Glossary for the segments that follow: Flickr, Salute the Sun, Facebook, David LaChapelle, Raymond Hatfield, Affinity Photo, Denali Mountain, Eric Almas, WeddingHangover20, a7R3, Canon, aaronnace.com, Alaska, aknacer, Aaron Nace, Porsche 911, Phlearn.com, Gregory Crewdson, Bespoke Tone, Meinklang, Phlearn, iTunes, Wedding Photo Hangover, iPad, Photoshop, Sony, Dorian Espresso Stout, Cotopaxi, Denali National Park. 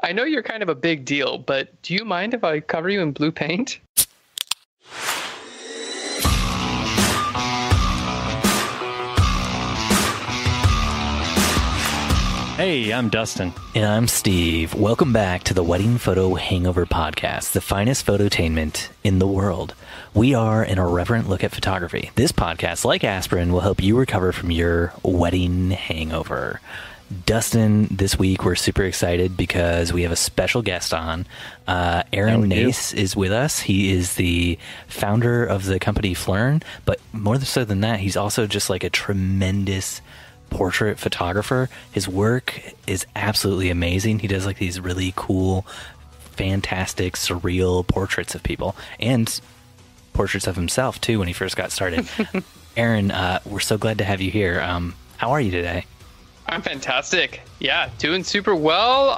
I know you're kind of a big deal, but do you mind if I cover you in blue paint? Hey, I'm Dustin. And I'm Steve. Welcome back to the Wedding Photo Hangover Podcast, the finest phototainment in the world. We are an irreverent look at photography. This podcast, like aspirin, will help you recover from your wedding hangover. Dustin, this week we're super excited because we have a special guest on. Aaron Nace is with us. He is the founder of the company Phlearn, but more so than that, he's also just like a tremendous portrait photographer. His work is absolutely amazing. He does like these really cool, fantastic, surreal portraits of people and portraits of himself too when he first got started. Aaron, we're so glad to have you here. How are you today? I'm fantastic. Yeah, doing super well.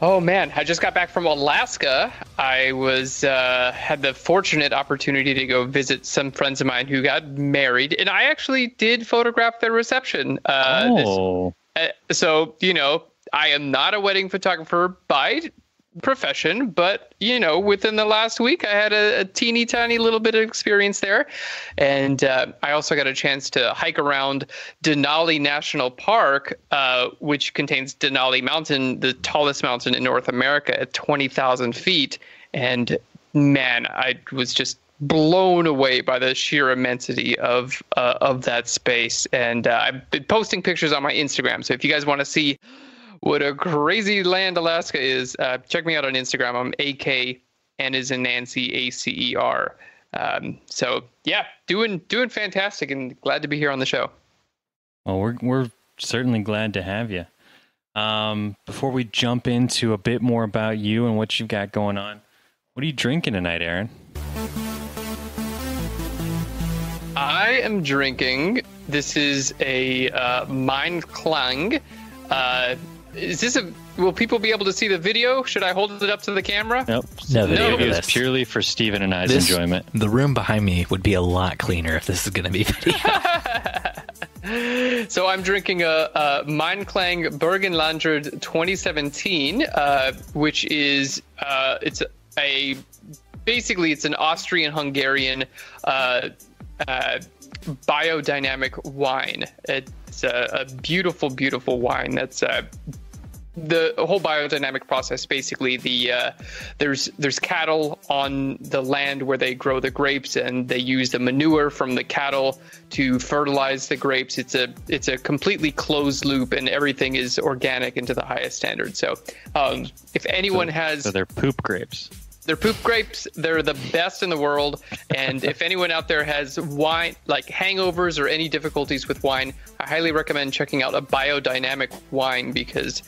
Oh man, I just got back from Alaska. I was had the fortunate opportunity to go visit some friends of mine who got married, and I actually did photograph their reception. So, you know, I am not a wedding photographer by profession, but, you know, within the last week, I had a teeny tiny little bit of experience there. And I also got a chance to hike around Denali National Park, which contains Denali Mountain, the tallest mountain in North America at 20,000 feet. And man, I was just blown away by the sheer immensity of that space. And I've been posting pictures on my Instagram. So if you guys want to see what a crazy land Alaska is, check me out on Instagram. I'm AK and is in Nancy ACER. So yeah, doing fantastic and glad to be here on the show. Well, we're certainly glad to have you. Before we jump into a bit more about you and what you've got going on, what are you drinking tonight, Aaron? I am drinking, this is a Meinklang. Is this a? Will people be able to see the video? Should I hold it up to the camera? Nope. No video. Nope. It was purely for Steven and I's enjoyment. The room behind me would be a lot cleaner if this is going to be video. So I'm drinking a Meinklang Bergenlandert 2017, which is it's an Austrian-Hungarian biodynamic wine. It's a beautiful wine. That's the whole biodynamic process. Basically, there's cattle on the land where they grow the grapes, and they use the manure from the cattle to fertilize the grapes. It's a completely closed loop, and everything is organic and to the highest standard. So, if anyone has, they're poop grapes. They're poop grapes. They're the best in the world. And if anyone out there has wine, like hangovers or any difficulties with wine, I highly recommend checking out a biodynamic wine because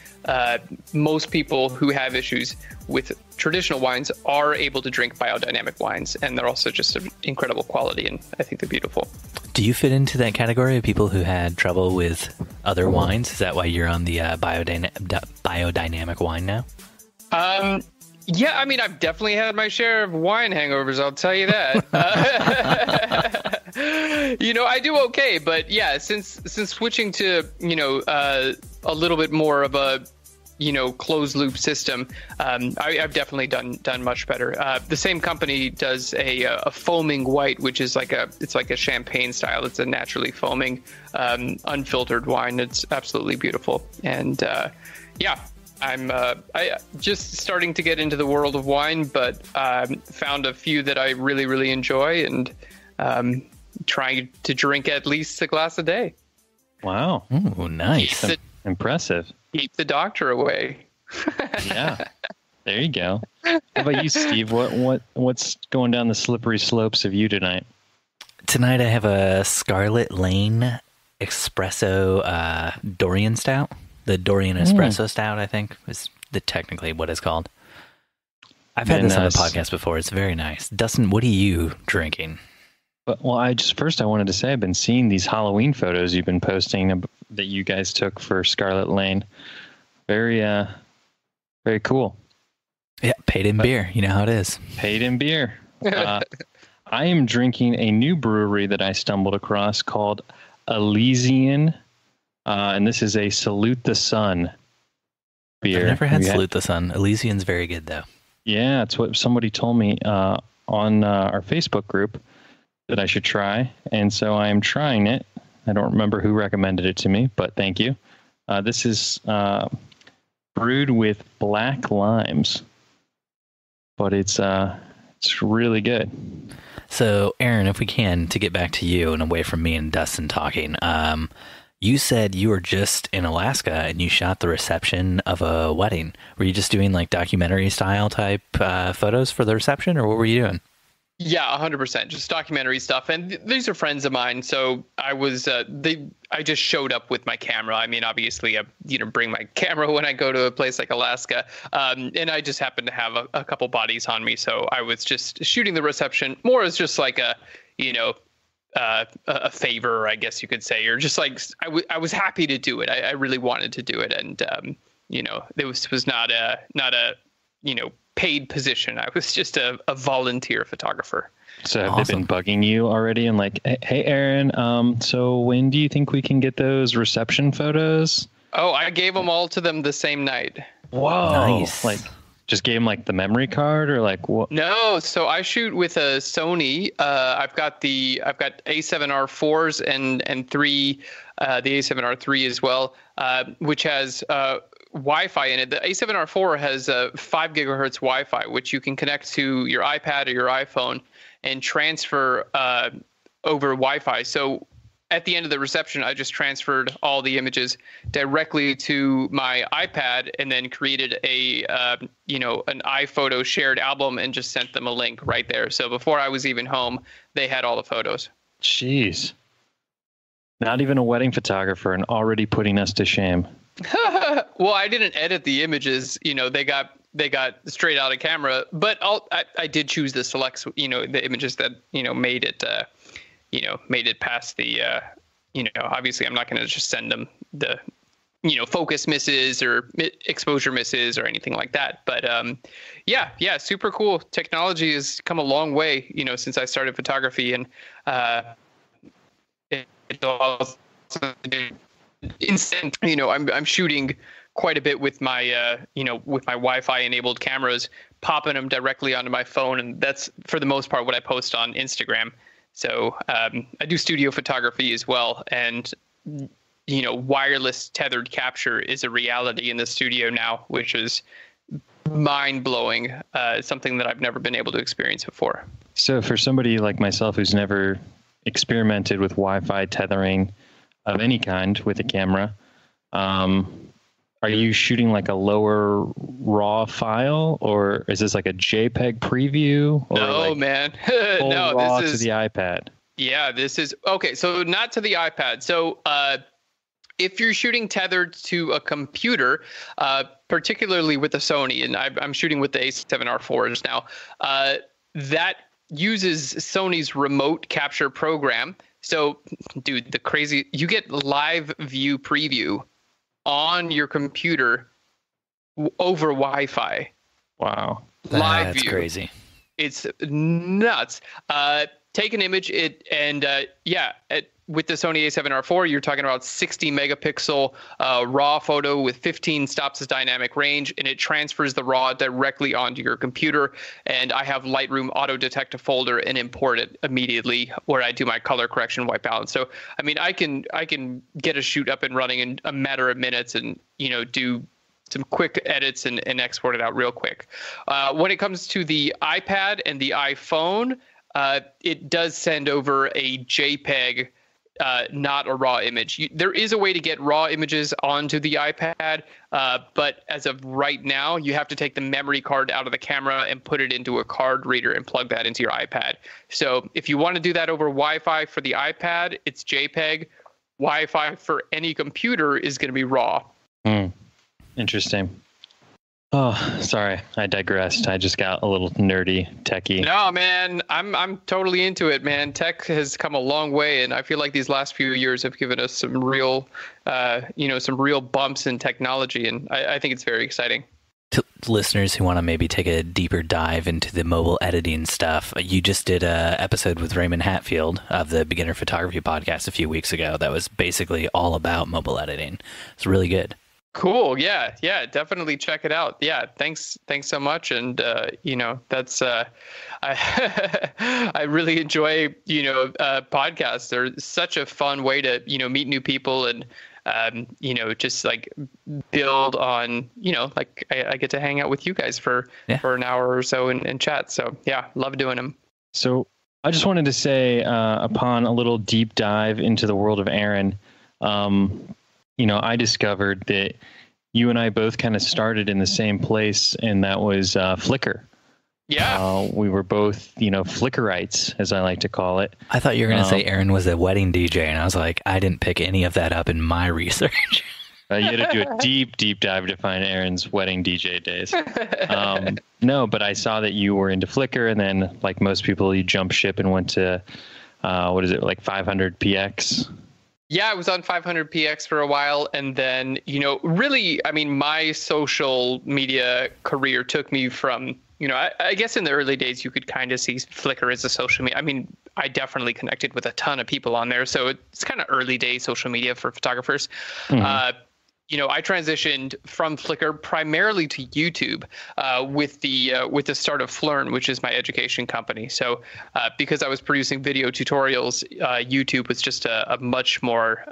most people who have issues with traditional wines are able to drink biodynamic wines. And they're also just of incredible quality. And I think they're beautiful. Do you fit into that category of people who had trouble with other wines? Is that why you're on the biodynamic wine now? Yeah, I mean, I've definitely had my share of wine hangovers, I'll tell you that. You know, I do okay, but yeah, since switching to, you know, a little bit more of a, you know, closed loop system, I've definitely done much better. The same company does a foaming white, which is like a champagne style. It's a naturally foaming, unfiltered wine. It's absolutely beautiful. And yeah. I'm I just starting to get into the world of wine, but found a few that I really, really enjoy and trying to drink at least a glass a day. Wow. Ooh, nice. Impressive. Keep the doctor away. Yeah. There you go. How about you, Steve? What's going down the slippery slopes of you tonight? Tonight I have a Scarlet Lane Espresso Dorian Stout. The Dorian Espresso Stout, I think, is technically what it's called. I've had this on the podcast before. It's very nice. Dustin, what are you drinking? Well, I wanted to say I've been seeing these Halloween photos you've been posting that you guys took for Scarlet Lane. Very, very cool. Yeah, paid in beer. You know how it is. Paid in beer. I am drinking a new brewery that I stumbled across called Elysian. And this is a Salute the Sun beer. I've never had Salute the Sun. Elysian's very good, though. Yeah, it's what somebody told me on our Facebook group that I should try, and so I am trying it. I don't remember who recommended it to me, but thank you. This is brewed with black limes, but it's really good. So, Aaron, if we can, to get back to you and away from me and Dustin talking, you said you were just in Alaska and you shot the reception of a wedding. Were you just doing like documentary style type photos for the reception, or what were you doing? Yeah, 100%. Just documentary stuff. And these are friends of mine. So I was, I just showed up with my camera. I mean, obviously, I bring my camera when I go to a place like Alaska. And I just happened to have a couple bodies on me. So I was just shooting the reception more as just like a, a favor, I guess you could say, or just like, I was happy to do it. I really wanted to do it. And, it was not a, paid position. I was just a volunteer photographer. So have they been bugging you already and like, hey, Aaron, so when do you think we can get those reception photos? Oh, I gave them all to them the same night. Whoa. Nice. Like just gave them like the memory card or like what? No. So I shoot with a Sony. I've got a7R4s and three, the a7R3 as well, which has, Wi-Fi in it. The a7R4 has a 5 GHz Wi-Fi, which you can connect to your iPad or your iPhone and transfer over Wi-Fi. So at the end of the reception, I just transferred all the images directly to my iPad and then created a an iPhoto shared album and just sent them a link right there. So before I was even home, they had all the photos. Jeez. Not even a wedding photographer and already putting us to shame. Well, I didn't edit the images. They got straight out of camera. But I did choose the selects. The images that made it. Made it past the. Obviously, I'm not going to just send them the. Focus misses or exposure misses or anything like that. But yeah, super cool. Technology has come a long way. Since I started photography, and it's all. Instant, I'm shooting quite a bit with my, with my Wi-Fi enabled cameras, popping them directly onto my phone. And that's for the most part what I post on Instagram. So I do studio photography as well. And, wireless tethered capture is a reality in the studio now, which is mind blowing. Something that I've never been able to experience before. So for somebody like myself, who's never experimented with Wi-Fi tethering of any kind with a camera, are you shooting like a lower raw file, or is this like a JPEG preview? Or no, like man. No, raw this is to the iPad. Yeah, this is okay. So not to the iPad. So if you're shooting tethered to a computer, particularly with the Sony, and I'm shooting with the a7R4s now, that uses Sony's remote capture program. So, dude, you get live view preview on your computer over Wi-Fi. Wow. Live view. That's crazy. It's nuts. Take an image, with the Sony a7R4, you're talking about 60 megapixel raw photo with 15 stops of dynamic range, and it transfers the raw directly onto your computer. And I have Lightroom auto detect a folder and import it immediately, where I do my color correction, white balance. So, I mean, I can get a shoot up and running in a matter of minutes, and do some quick edits and export it out real quick. When it comes to the iPad and the iPhone, it does send over a JPEG. Not a raw image. There is a way to get raw images onto the iPad, but as of right now, you have to take the memory card out of the camera and put it into a card reader and plug that into your iPad. So if you want to do that over Wi-Fi for the iPad, it's JPEG. Wi-Fi for any computer is going to be raw. Interesting. Oh, sorry. I digressed. I just got a little nerdy, techie. No, man, I'm totally into it, man. Tech has come a long way, and I feel like these last few years have given us some real, some real bumps in technology, and I think it's very exciting. To listeners who want to maybe take a deeper dive into the mobile editing stuff, you just did an episode with Raymond Hatfield of the Beginner Photography Podcast a few weeks ago that was basically all about mobile editing. It's really good. Cool. Yeah. Yeah. Definitely check it out. Yeah. Thanks. Thanks so much. And, you know, that's, I really enjoy, you know, podcasts. They're such a fun way to, you know, meet new people and, you know, just like build on, you know, like I get to hang out with you guys for an hour or so and chat. So yeah, love doing them. So I just wanted to say, upon a little deep dive into the world of Aaron, you know, I discovered that you and I both kind of started in the same place, and that was Flickr. Yeah. We were both, you know, Flickrites, as I like to call it. I thought you were going to say Aaron was a wedding DJ, and I was like, I didn't pick any of that up in my research. You had to do a deep, deep dive to find Aaron's wedding DJ days. No, but I saw that you were into Flickr, and then, like most people, you jumped ship and went to, what is it, like 500px? Yeah, I was on 500px for a while, and then, you know, really, I mean, my social media career took me from, you know, I guess in the early days, you could kind of see Flickr as a social media. I mean, I definitely connected with a ton of people on there, so it's kind of early day social media for photographers. Mm-hmm. You know, I transitioned from Flickr primarily to YouTube with the start of Phlearn, which is my education company. So because I was producing video tutorials, YouTube was just a much more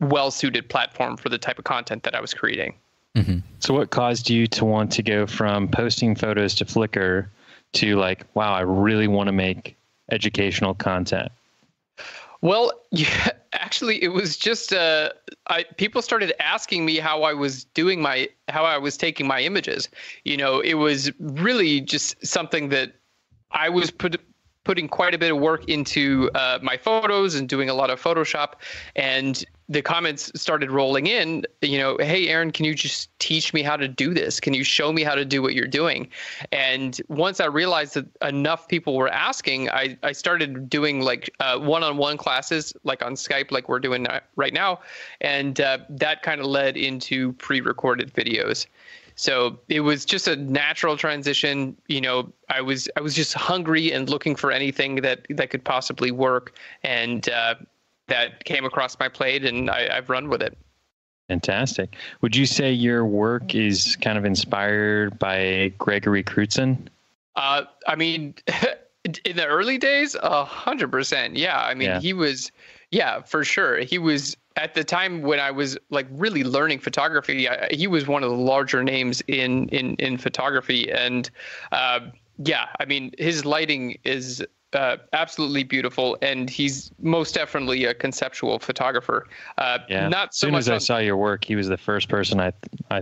well-suited platform for the type of content that I was creating. Mm-hmm. So what caused you to want to go from posting photos to Flickr to like, wow, I really want to make educational content? Well, yeah, actually, it was just people started asking me how I was taking my images. You know, it was really just something that I was putting quite a bit of work into my photos and doing a lot of Photoshop, and the comments started rolling in. You know, hey, Aaron, can you just teach me how to do this? Can you show me how to do what you're doing? And once I realized that enough people were asking, I started doing like one-on-one classes, like on Skype, like we're doing right now. And that kind of led into pre-recorded videos. So it was just a natural transition. You know, I was just hungry and looking for anything that could possibly work. And that came across my plate, and I've run with it. Fantastic. Would you say your work is kind of inspired by Gregory Crewdson? I mean, in the early days, 100%. Yeah. I mean, he was, for sure. He was, at the time when I was like really learning photography, he was one of the larger names in photography. And I mean, his lighting is absolutely beautiful, and he's most definitely a conceptual photographer. Not so much. As soon as I saw your work, he was the first person I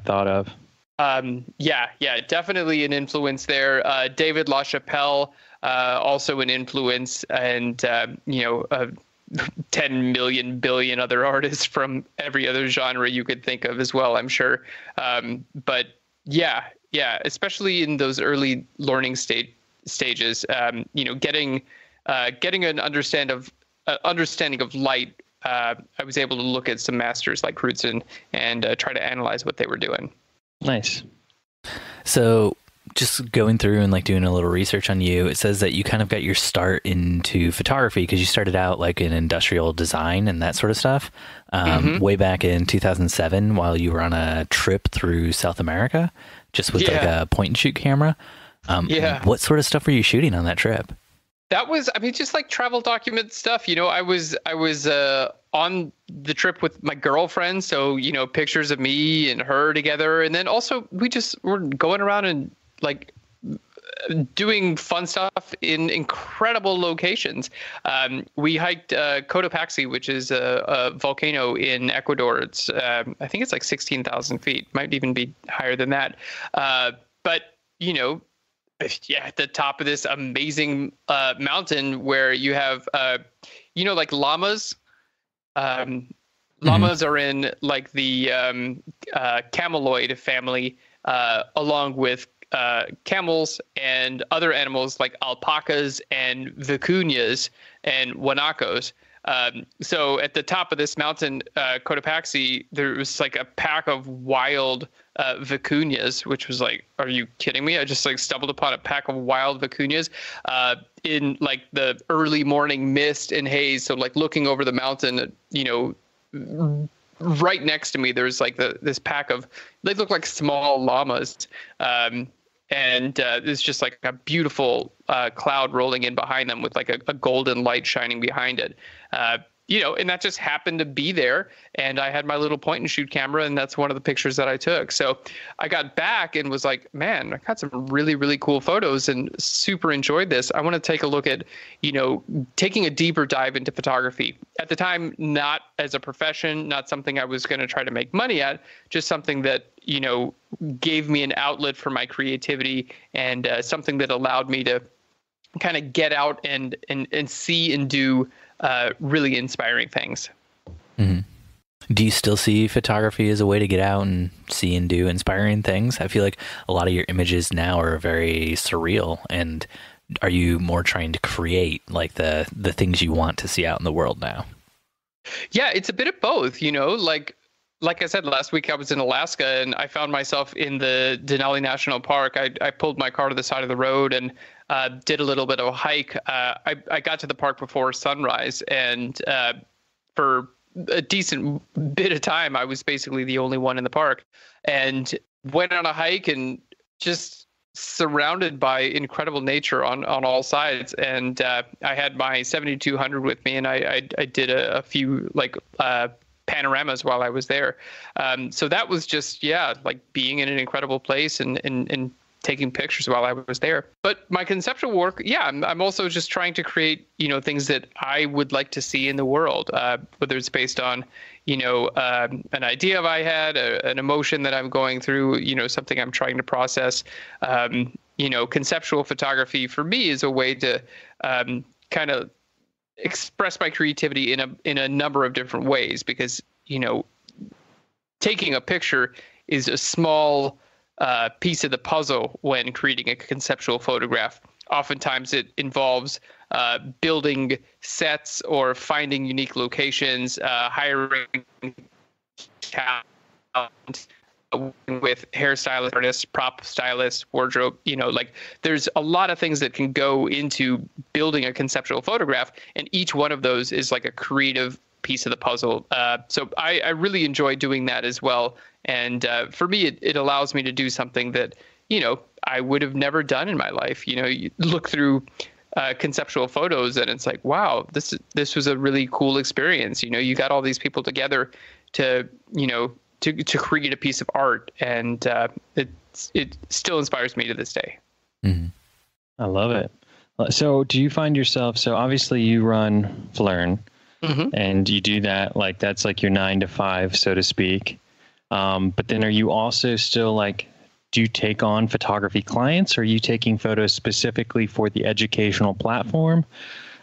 thought of. Definitely an influence there. David LaChapelle, also an influence, and you know, 10 million billion other artists from every other genre you could think of as well, I'm sure. But yeah, especially in those early learning stages, you know, getting an understanding of light, I was able to look at some masters like Crewdson and try to analyze what they were doing. Nice. So just going through and like doing a little research on you, it says that you kind of got your start into photography because you started out like in industrial design and that sort of stuff, way back in 2007 while you were on a trip through South America, just with like a point-and-shoot camera. What sort of stuff were you shooting on that trip? That was, I mean, just like travel document stuff. You know, I was on the trip with my girlfriend, so you know, pictures of me and her together, and then also we just were going around and like doing fun stuff in incredible locations. We hiked Cotopaxi, which is a volcano in Ecuador. It's I think it's like 16,000 feet, might even be higher than that. But you know, at the top of this amazing mountain where you have you know, like llamas. Llamas are in like the cameloid family, along with camels and other animals like alpacas and vicuñas and guanacos. So at the top of this mountain, Cotopaxi, there was like a pack of wild vicuñas, which was like, are you kidding me? I just like stumbled upon a pack of wild vicuñas in like the early morning mist and haze. So like looking over the mountain, you know, right next to me, there's like this pack of, they look like small llamas. And there's just like a beautiful cloud rolling in behind them with like a golden light shining behind it. And that just happened to be there. And I had my little point and shoot camera, and that's one of the pictures that I took. So I got back and was like, man, I got some really, really cool photos and super enjoyed this. I want to take a look at, taking a deeper dive into photography. At the time, not as a profession, not something I was going to try to make money at, just something that, gave me an outlet for my creativity and something that allowed me to kind of get out and see and do really inspiring things. Mm-hmm. Do you still see photography as a way to get out and see and do inspiring things? I feel like a lot of your images now are very surreal. And are you more trying to create like the things you want to see out in the world now? Yeah, it's a bit of both, Like I said, last week I was in Alaska and I found myself in the Denali National Park. I pulled my car to the side of the road and did a little bit of a hike. I got to the park before sunrise, and for a decent bit of time, I was basically the only one in the park, and went on a hike and just surrounded by incredible nature on all sides. And I had my 7200 with me, and I did a few panoramas while I was there. So that was just, being in an incredible place and taking pictures while I was there. But my conceptual work, I'm also just trying to create, things that I would like to see in the world, whether it's based on, an idea I had, an emotion that I'm going through, something I'm trying to process. Conceptual photography for me is a way to kind of express my creativity in a number of different ways, because taking a picture is a small piece of the puzzle when creating a conceptual photograph. Oftentimes it involves building sets or finding unique locations, hiring talent, with hairstylist, artists, prop stylists, wardrobe, there's a lot of things that can go into building a conceptual photograph, and each one of those is like a creative piece of the puzzle. So I really enjoy doing that as well. And for me, it allows me to do something that, I would have never done in my life. You look through conceptual photos and it's like, wow, this was a really cool experience. You got all these people together to create a piece of art, and it still inspires me to this day. Mm-hmm. I love it. So do you find yourself, so obviously you run Phlearn, mm-hmm. and you do that, that's like your 9 to 5, so to speak. But then are you also still do you take on photography clients, or are you taking photos specifically for the educational platform,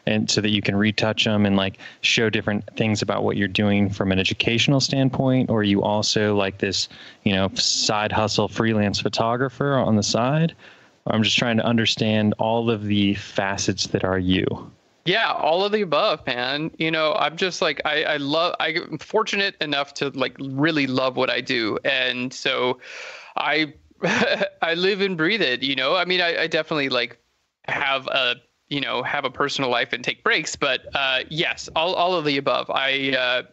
and so that you can retouch them and show different things about what you're doing from an educational standpoint? Or are you also this, side hustle freelance photographer on the side? I'm just trying to understand all of the facets that are you. Yeah, all of the above, man. I'm just I'm fortunate enough to really love what I do. And so I live and breathe it, I definitely have a personal life and take breaks. But yes, all of the above. I,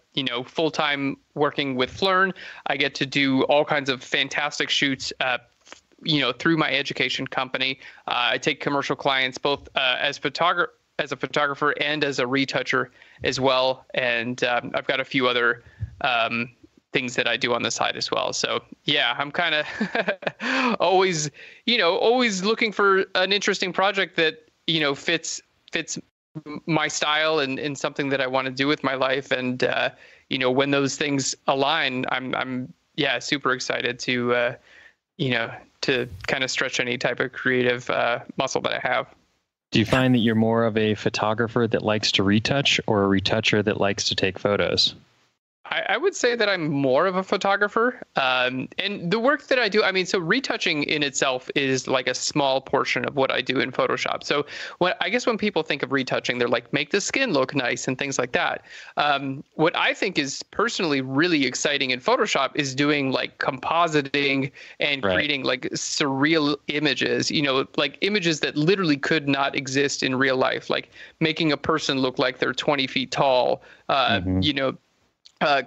full-time working with Phlearn, I get to do all kinds of fantastic shoots, through my education company. I take commercial clients both as a photographer and as a retoucher as well. And I've got a few other things that I do on the side as well. So yeah, I'm kind of always looking for an interesting project that, fits my style and something that I want to do with my life. And, when those things align, I'm super excited to kind of stretch any type of creative muscle that I have. Do you find that you're more of a photographer that likes to retouch, or a retoucher that likes to take photos? I would say that I'm more of a photographer, and the work that I do, so retouching in itself is a small portion of what I do in Photoshop. So when people think of retouching, they're make the skin look nice and things like that. What I think is personally really exciting in Photoshop is doing compositing and creating surreal images, images that literally could not exist in real life, making a person look like they're 20 feet tall, mm-hmm.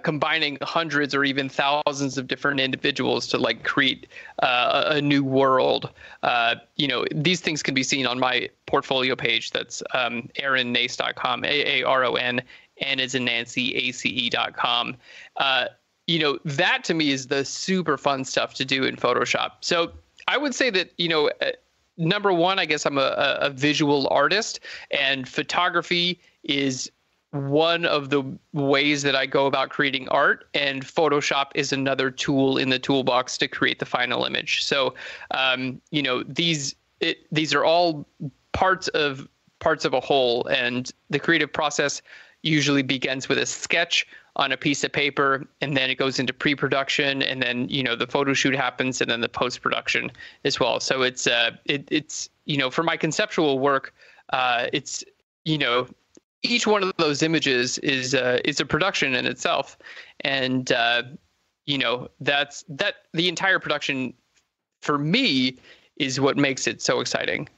combining hundreds or even thousands of different individuals to like create a new world. You know, these things can be seen on my portfolio page. That's aaronnace.com, A-A-R-O-N, N as in Nancy, A-C-E.com. You know, that to me is the super fun stuff to do in Photoshop. So I would say that, you know, number one, I guess I'm a visual artist, and photography is one of the ways that I go about creating art, and Photoshop is another tool in the toolbox to create the final image. So, you know, these are all parts of a whole, and the creative process usually begins with a sketch on a piece of paper, and then it goes into pre-production, and then, you know, the photo shoot happens, and then the post-production as well. So it's you know, for my conceptual work, it's, you know, each one of those images is a production in itself, and you know, the entire production for me is what makes it so exciting.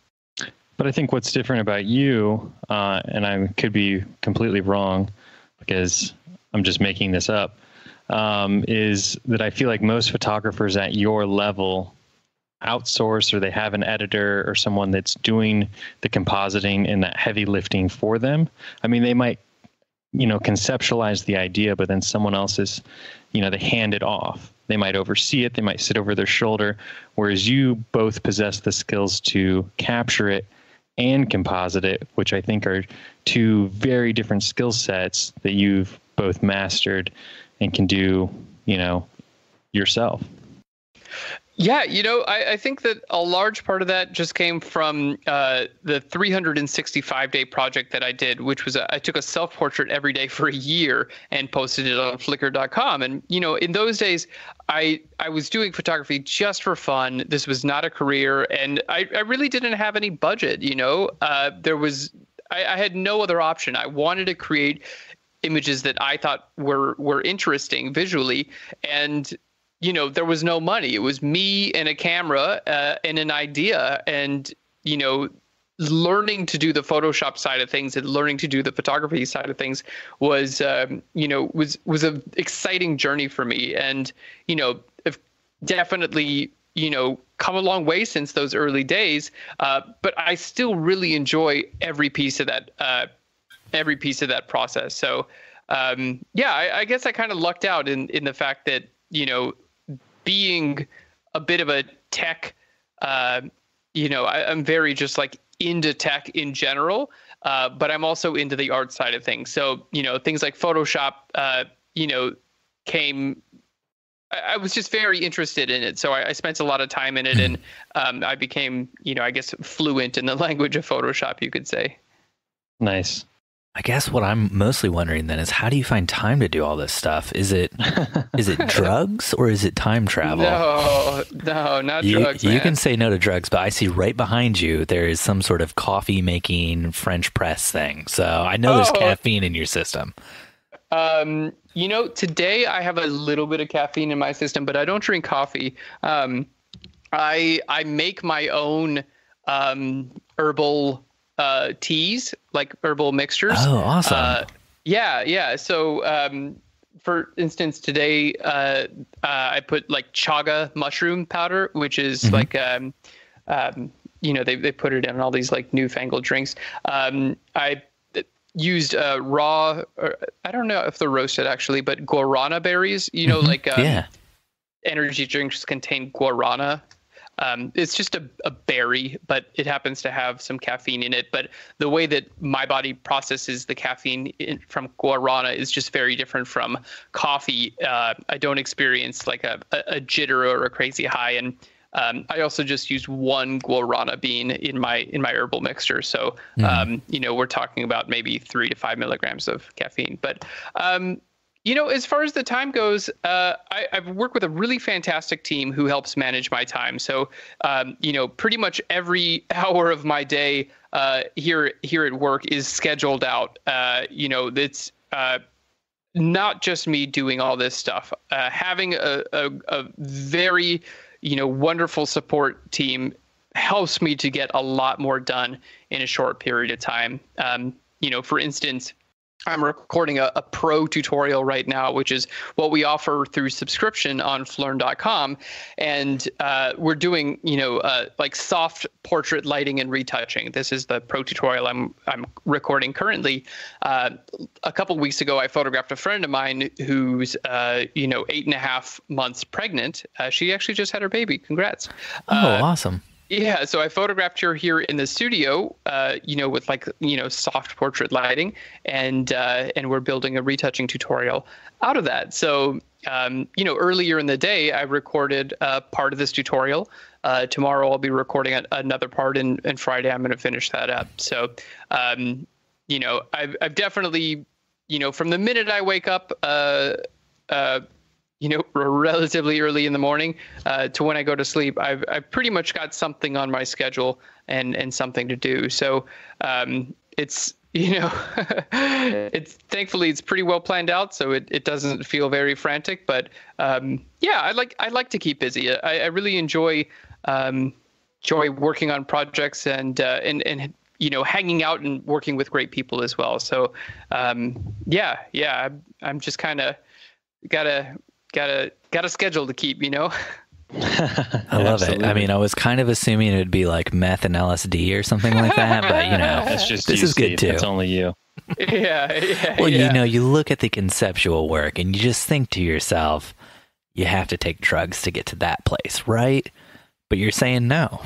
But I think what's different about you, and I could be completely wrong because I'm just making this up, is that I feel like most photographers at your level outsource, or they have an editor or someone that's doing the compositing and that heavy lifting for them. I mean, they might, you know, conceptualize the idea, but then someone else is, you know, they hand it off. They might oversee it. They might sit over their shoulder. Whereas you both possess the skills to capture it and composite it, which I think are two very different skill sets that you've both mastered and can do, you know, yourself. Yeah, you know, I think that a large part of that just came from the 365-day project that I did, which was I took a self-portrait every day for a year and posted it on Flickr.com. And, you know, in those days, I was doing photography just for fun. This was not a career, and I really didn't have any budget, you know. I had no other option. I wanted to create images that I thought were interesting visually, and you know, there was no money. It was me and a camera and an idea, and, you know, learning to do the Photoshop side of things and learning to do the photography side of things was, you know, was an exciting journey for me. And, you know, I've definitely, you know, come a long way since those early days, but I still really enjoy every piece of that process. So, yeah, I guess I kind of lucked out in the fact that, you know, being a bit of a tech, you know, I'm very just like into tech in general, but I'm also into the art side of things. So, you know, things like Photoshop, you know, I was just very interested in it. So I spent a lot of time in it, and I became, you know, I guess fluent in the language of Photoshop, you could say. Nice. I guess what I'm mostly wondering then is, how do you find time to do all this stuff? Is it drugs, or is it time travel? No, not drugs, man. You can say no to drugs, but I see right behind you there is some sort of coffee making French press thing. So I know there's caffeine in your system. You know, today I have a little bit of caffeine in my system, but I don't drink coffee. I make my own herbal teas, like herbal mixtures. Oh, awesome. Yeah. So, for instance, today, I put like chaga mushroom powder, which is like, you know, they put it in all these like newfangled drinks. I used raw, or I don't know if they're roasted actually, but guarana berries, you know, like, energy drinks contain guarana. It's just a berry, but it happens to have some caffeine in it. But the way that my body processes the caffeine from guarana is just very different from coffee. I don't experience like a jitter or a crazy high. And I also just use one guarana bean in my herbal mixture. So, you know, we're talking about maybe 3 to 5 milligrams of caffeine. But you know, as far as the time goes, I've worked with a really fantastic team who helps manage my time. So, you know, pretty much every hour of my day here at work is scheduled out. You know, it's not just me doing all this stuff. Having a very, you know, wonderful support team helps me to get a lot more done in a short period of time. You know, for instance, I'm recording a pro tutorial right now, which is what we offer through subscription on Phlearn.com. And we're doing, like soft portrait lighting and retouching. This is the pro tutorial I'm recording currently. A couple weeks ago, I photographed a friend of mine who's, 8.5 months pregnant. She actually just had her baby. Congrats. Awesome. Yeah, so I photographed her here in the studio, with soft portrait lighting, and we're building a retouching tutorial out of that. So, earlier in the day, I recorded part of this tutorial. Tomorrow, I'll be recording another part, and Friday, I'm going to finish that up. So, I've definitely, from the minute I wake up, relatively early in the morning to when I go to sleep, I've pretty much got something on my schedule and something to do. So it's pretty well planned out. So it doesn't feel very frantic, but I like to keep busy. I really enjoy working on projects and hanging out and working with great people as well. So I'm just kind of got a schedule to keep, I love it. I mean, I was kind of assuming it would be like meth and LSD or something like that, but that's just this is good too. It's only you. Yeah. Well, you look at the conceptual work and you just think to yourself, you have to take drugs to get to that place, right? But you're saying no.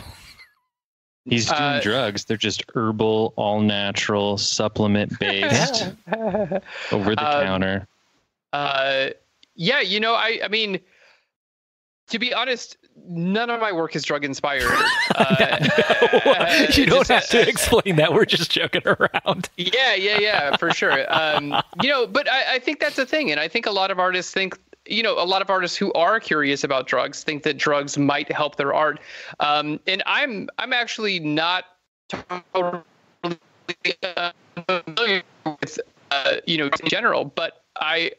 He's doing drugs. They're just herbal, all natural, supplement based, over the counter. I mean, to be honest, none of my work is drug inspired. You don't have to explain that. We're just joking around. Yeah, for sure. But I think that's the thing. And I think a lot of artists think, a lot of artists who are curious about drugs think that drugs might help their art. And I'm actually not totally familiar with, in general, but I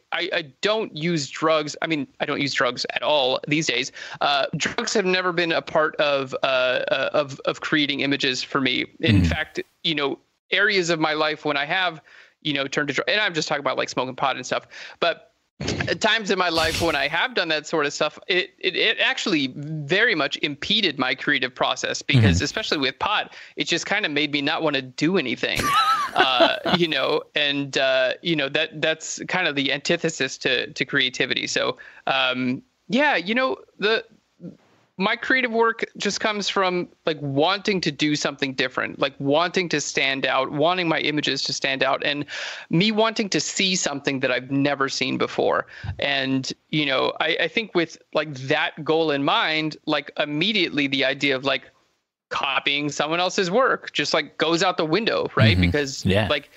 don't use drugs. I mean, I don't use drugs at all these days. Drugs have never been a part of creating images for me. In fact, areas of my life when I have, turned to drugs, and I'm just talking about like smoking pot and stuff, but at times in my life when I have done that sort of stuff, it actually very much impeded my creative process because especially with pot, it just kind of made me not want to do anything. That's kind of the antithesis to creativity. So, my creative work just comes from like wanting to do something different, like wanting to stand out, wanting my images to stand out, and me wanting to see something that I've never seen before. And, I think with like that goal in mind, like immediately the idea of like copying someone else's work just like goes out the window, right? Because like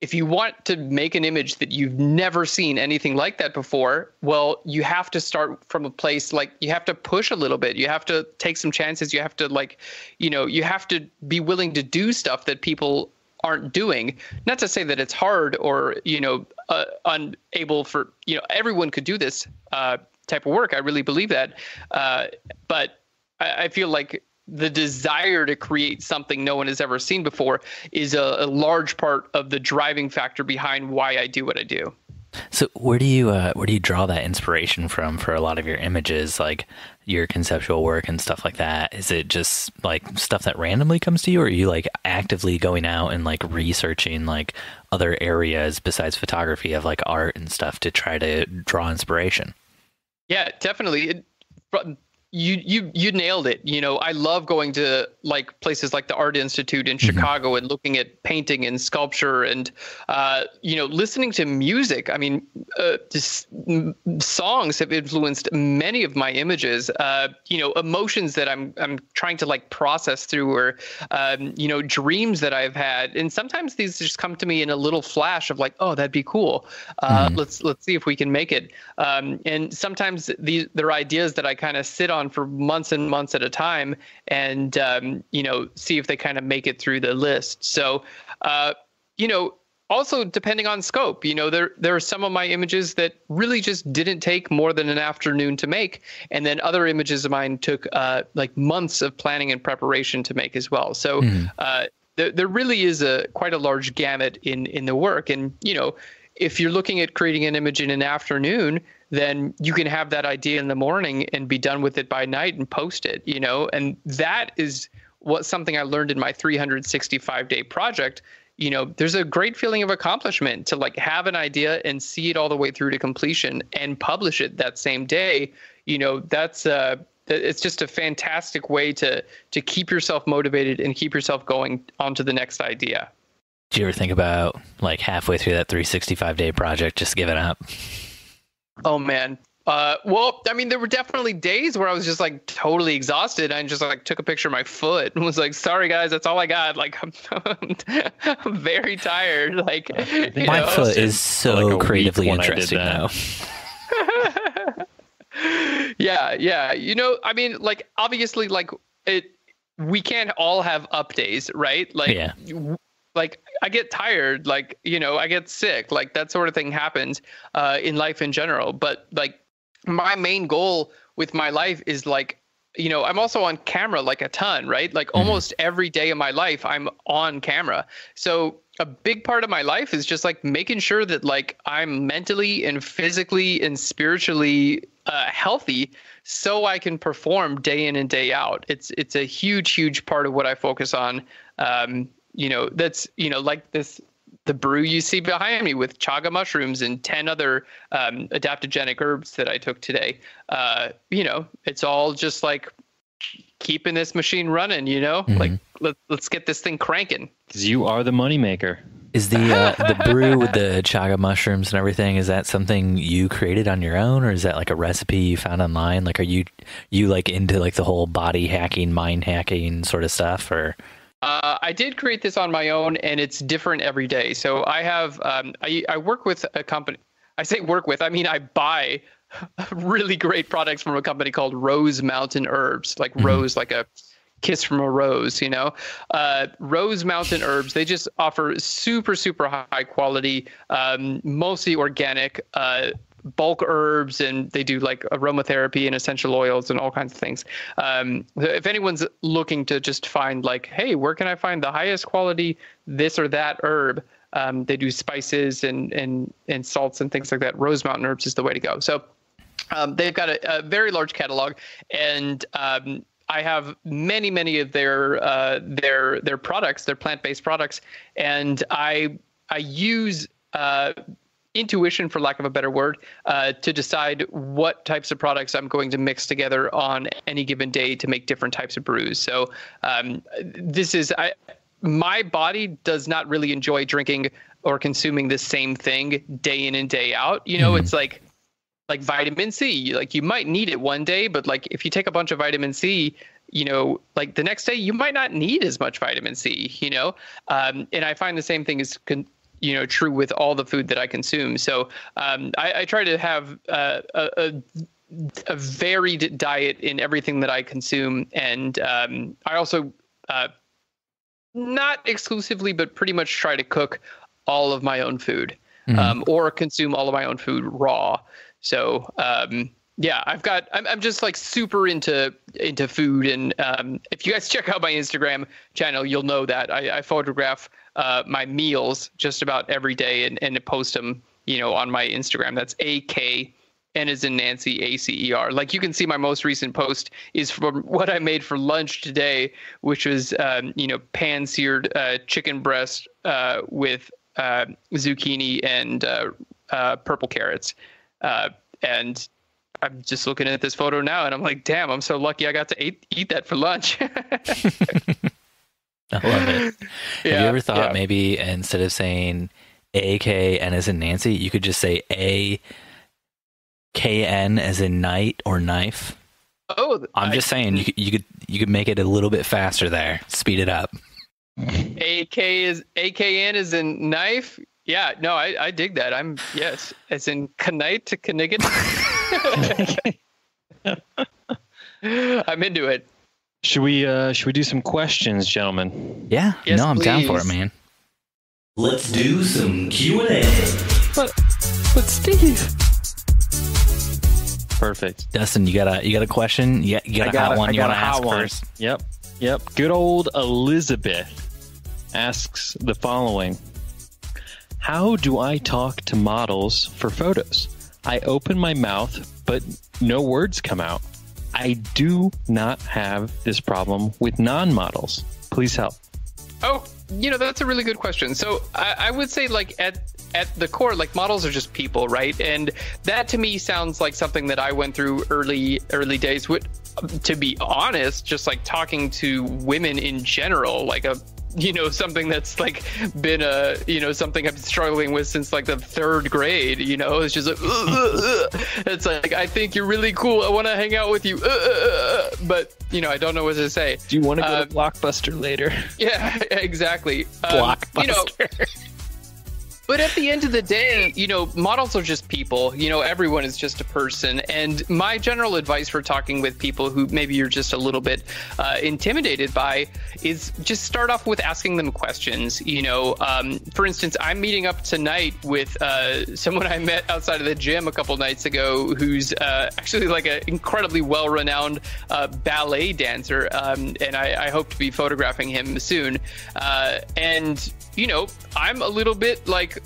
if you want to make an image that you've never seen anything like that before, well, you have to start from a place, like you have to push a little bit. You have to take some chances. You have to you have to be willing to do stuff that people aren't doing. Not to say that it's hard or, unable for, everyone could do this type of work. I really believe that. But I feel like the desire to create something no one has ever seen before is a large part of the driving factor behind why I do what I do. So where do you draw that inspiration from for a lot of your images, like your conceptual work and stuff like that? Is it just like stuff that randomly comes to you, or are you like actively going out and like researching like other areas besides photography of like art and stuff to try to draw inspiration? Yeah, definitely. You nailed it. I love going to like places like the Art Institute in Chicago and looking at painting and sculpture and, listening to music. I mean, songs have influenced many of my images, emotions that I'm trying to like process through or, dreams that I've had. And sometimes these just come to me in a little flash of like, oh, that'd be cool. Let's see if we can make it. And sometimes there are ideas that I kind of sit on for months and months at a time and, see if they kind of make it through the list. So, also depending on scope, there are some of my images that really just didn't take more than an afternoon to make. And then other images of mine took like months of planning and preparation to make as well. So, there really is quite a large gamut in the work. And, you know, if you're looking at creating an image in an afternoon, then you can have that idea in the morning and be done with it by night and post it, you know. And that is something I learned in my 365-day project. You know, there's a great feeling of accomplishment to like have an idea and see it all the way through to completion and publish it that same day. You know, that's it's just a fantastic way to keep yourself motivated and keep yourself going onto the next idea. Do you ever think about like halfway through that 365-day project, just giving up? Oh, man. Well, I mean, there were definitely days where I was just like totally exhausted. I just like took a picture of my foot and was like, sorry, guys, that's all I got. Like, I'm very tired. Like, my foot is so like creatively interesting now. Yeah. You know, I mean, like, obviously, like, we can't all have up days, right? Like, yeah. Like I get tired, like, you know, I get sick, like that sort of thing happens in life in general. But like my main goal with my life is like, you know, I'm also on camera like a ton, right? Like almost every day of my life, I'm on camera. So a big part of my life is just like making sure that like I'm mentally and physically and spiritually healthy so I can perform day in and day out. It's a huge, huge part of what I focus on. You know, that's, you know, like this, the brew you see behind me with chaga mushrooms and 10 other adaptogenic herbs that I took today. You know, it's all just like keeping this machine running, you know, like let's get this thing cranking. 'Cause you are the moneymaker. Is the brew with the chaga mushrooms and everything, is that something you created on your own, or is that like a recipe you found online? Like, are you like into like the whole body hacking, mind hacking sort of stuff, or? I did create this on my own, and it's different every day. So I have, I work with a company. I say work with, I mean, I buy really great products from a company called Rose Mountain Herbs, like Rose, like a kiss from a rose, you know, Rose Mountain Herbs. They just offer super, super high quality, mostly organic, bulk herbs, and they do like aromatherapy and essential oils and all kinds of things. If anyone's looking to just find like, hey, where can I find the highest quality this or that herb? They do spices and salts and things like that. Rose Mountain Herbs is the way to go. So they've got a very large catalog, and I have many, many of their products, their plant-based products, and I use intuition, for lack of a better word, to decide what types of products I'm going to mix together on any given day to make different types of brews. So my body does not really enjoy drinking or consuming the same thing day in and day out. You know, it's like vitamin C, like you might need it one day, but like if you take a bunch of vitamin C, you know, like the next day you might not need as much vitamin C, you know? And I find the same thing is you know, true with all the food that I consume. So I try to have a varied diet in everything that I consume. And I also, not exclusively, but pretty much try to cook all of my own food or consume all of my own food raw. So yeah, I'm just like super into food. And if you guys check out my Instagram channel, you'll know that I photograph my meals just about every day and post them, you know, on my Instagram. That's AKN as in Nancy, ACER. Like you can see my most recent post is from what I made for lunch today, which was, you know, pan seared chicken breast with zucchini and purple carrots. And I'm just looking at this photo now and I'm like, damn, I'm so lucky I got to eat that for lunch. I love it. Yeah, have you ever thought maybe instead of saying AKN as in Nancy, you could just say AKN as in night or knife? Oh, I'm just saying you could make it a little bit faster there. Speed it up. AKN as in knife. Yeah, no, I dig that. Yes, as in Knight to Knigget. I'm into it. Should we do some questions, gentlemen? Yeah. Yes, no, I'm please. Down for it, man. Let's do some Q&A. But Steve. Perfect. Dustin, you got a question? You got a hot one you want to ask first? Yep. Good old Elizabeth asks the following. How do I talk to models for photos? I open my mouth, but no words come out. I do not have this problem with non-models. Please help. Oh, you know, that's a really good question. So I would say, like, at the core, like, models are just people, right? And that to me sounds like something that I went through early days with, to be honest, just like talking to women in general, like a, you know, something that's like been a, you know, something I've been struggling with since like the third grade, you know, it's just like, it's like, I think you're really cool. I want to hang out with you. But, you know, I don't know what to say. Do you want to go to Blockbuster later? Yeah, exactly. Blockbuster. You know, but at the end of the day, you know, models are just people, you know, everyone is just a person. And my general advice for talking with people who maybe you're just a little bit intimidated by is just start off with asking them questions. You know, for instance, I'm meeting up tonight with someone I met outside of the gym a couple nights ago, who's actually like an incredibly well-renowned ballet dancer. And I hope to be photographing him soon. And, you know, I'm a little bit like,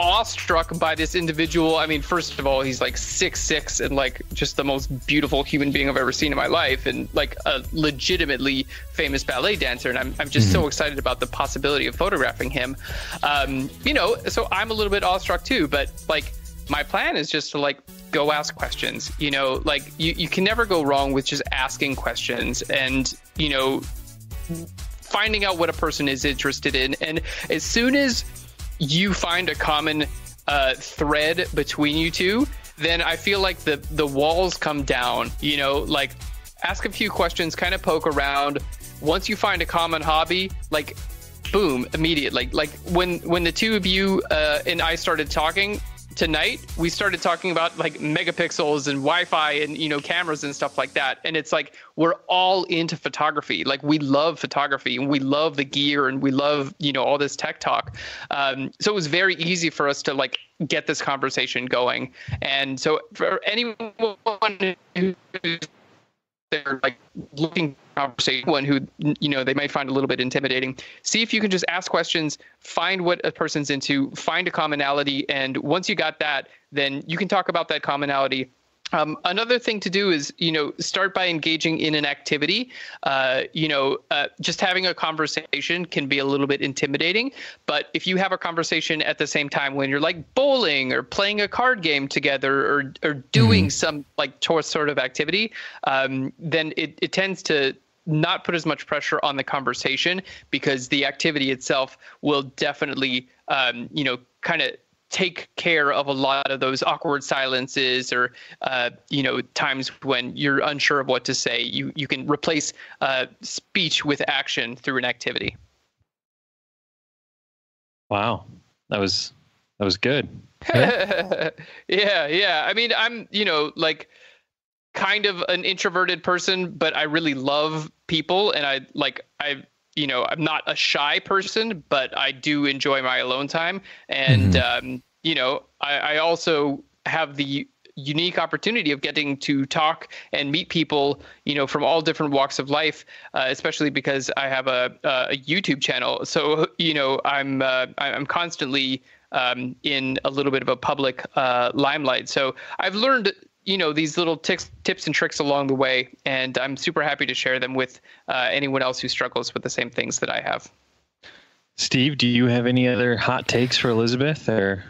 awestruck by this individual. I mean, first of all, he's like 6'6" and like just the most beautiful human being I've ever seen in my life, and like a legitimately famous ballet dancer. And I'm just so excited about the possibility of photographing him. You know, so I'm a little bit awestruck too, but like my plan is just to like go ask questions, you know, like you can never go wrong with just asking questions and, you know, finding out what a person is interested in. And as soon as you find a common thread between you two, then I feel like the walls come down, you know, like ask a few questions, kind of poke around. Once you find a common hobby, like boom, immediate. Like when the two of you and I started talking tonight, we started talking about like megapixels and Wi-Fi and, you know, cameras and stuff like that. And it's like, we're all into photography. Like we love photography and we love the gear and we love, you know, all this tech talk. So it was very easy for us to like get this conversation going. And so for anyone who's they're like looking for a conversation, one who, you know, they might find a little bit intimidating. See if you can just ask questions, find what a person's into, find a commonality. And once you got that, then you can talk about that commonality. Another thing to do is, you know, start by engaging in an activity. You know, just having a conversation can be a little bit intimidating, but if you have a conversation at the same time when you're like bowling or playing a card game together or doing some like sort of activity, then it tends to not put as much pressure on the conversation, because the activity itself will definitely, you know, kind of take care of a lot of those awkward silences or, you know, times when you're unsure of what to say. You can replace speech with action through an activity. Wow. That was good. Yeah. Yeah. I mean, I'm, you know, like kind of an introverted person, but I really love people. And I you know, I'm not a shy person, but I do enjoy my alone time. And, you know, I also have the unique opportunity of getting to talk and meet people, you know, from all different walks of life, especially because I have a YouTube channel. So, you know, I'm constantly in a little bit of a public limelight. So I've learned, you know, these little tips and tricks along the way, and I'm super happy to share them with anyone else who struggles with the same things that I have. Steve, do you have any other hot takes for Elizabeth or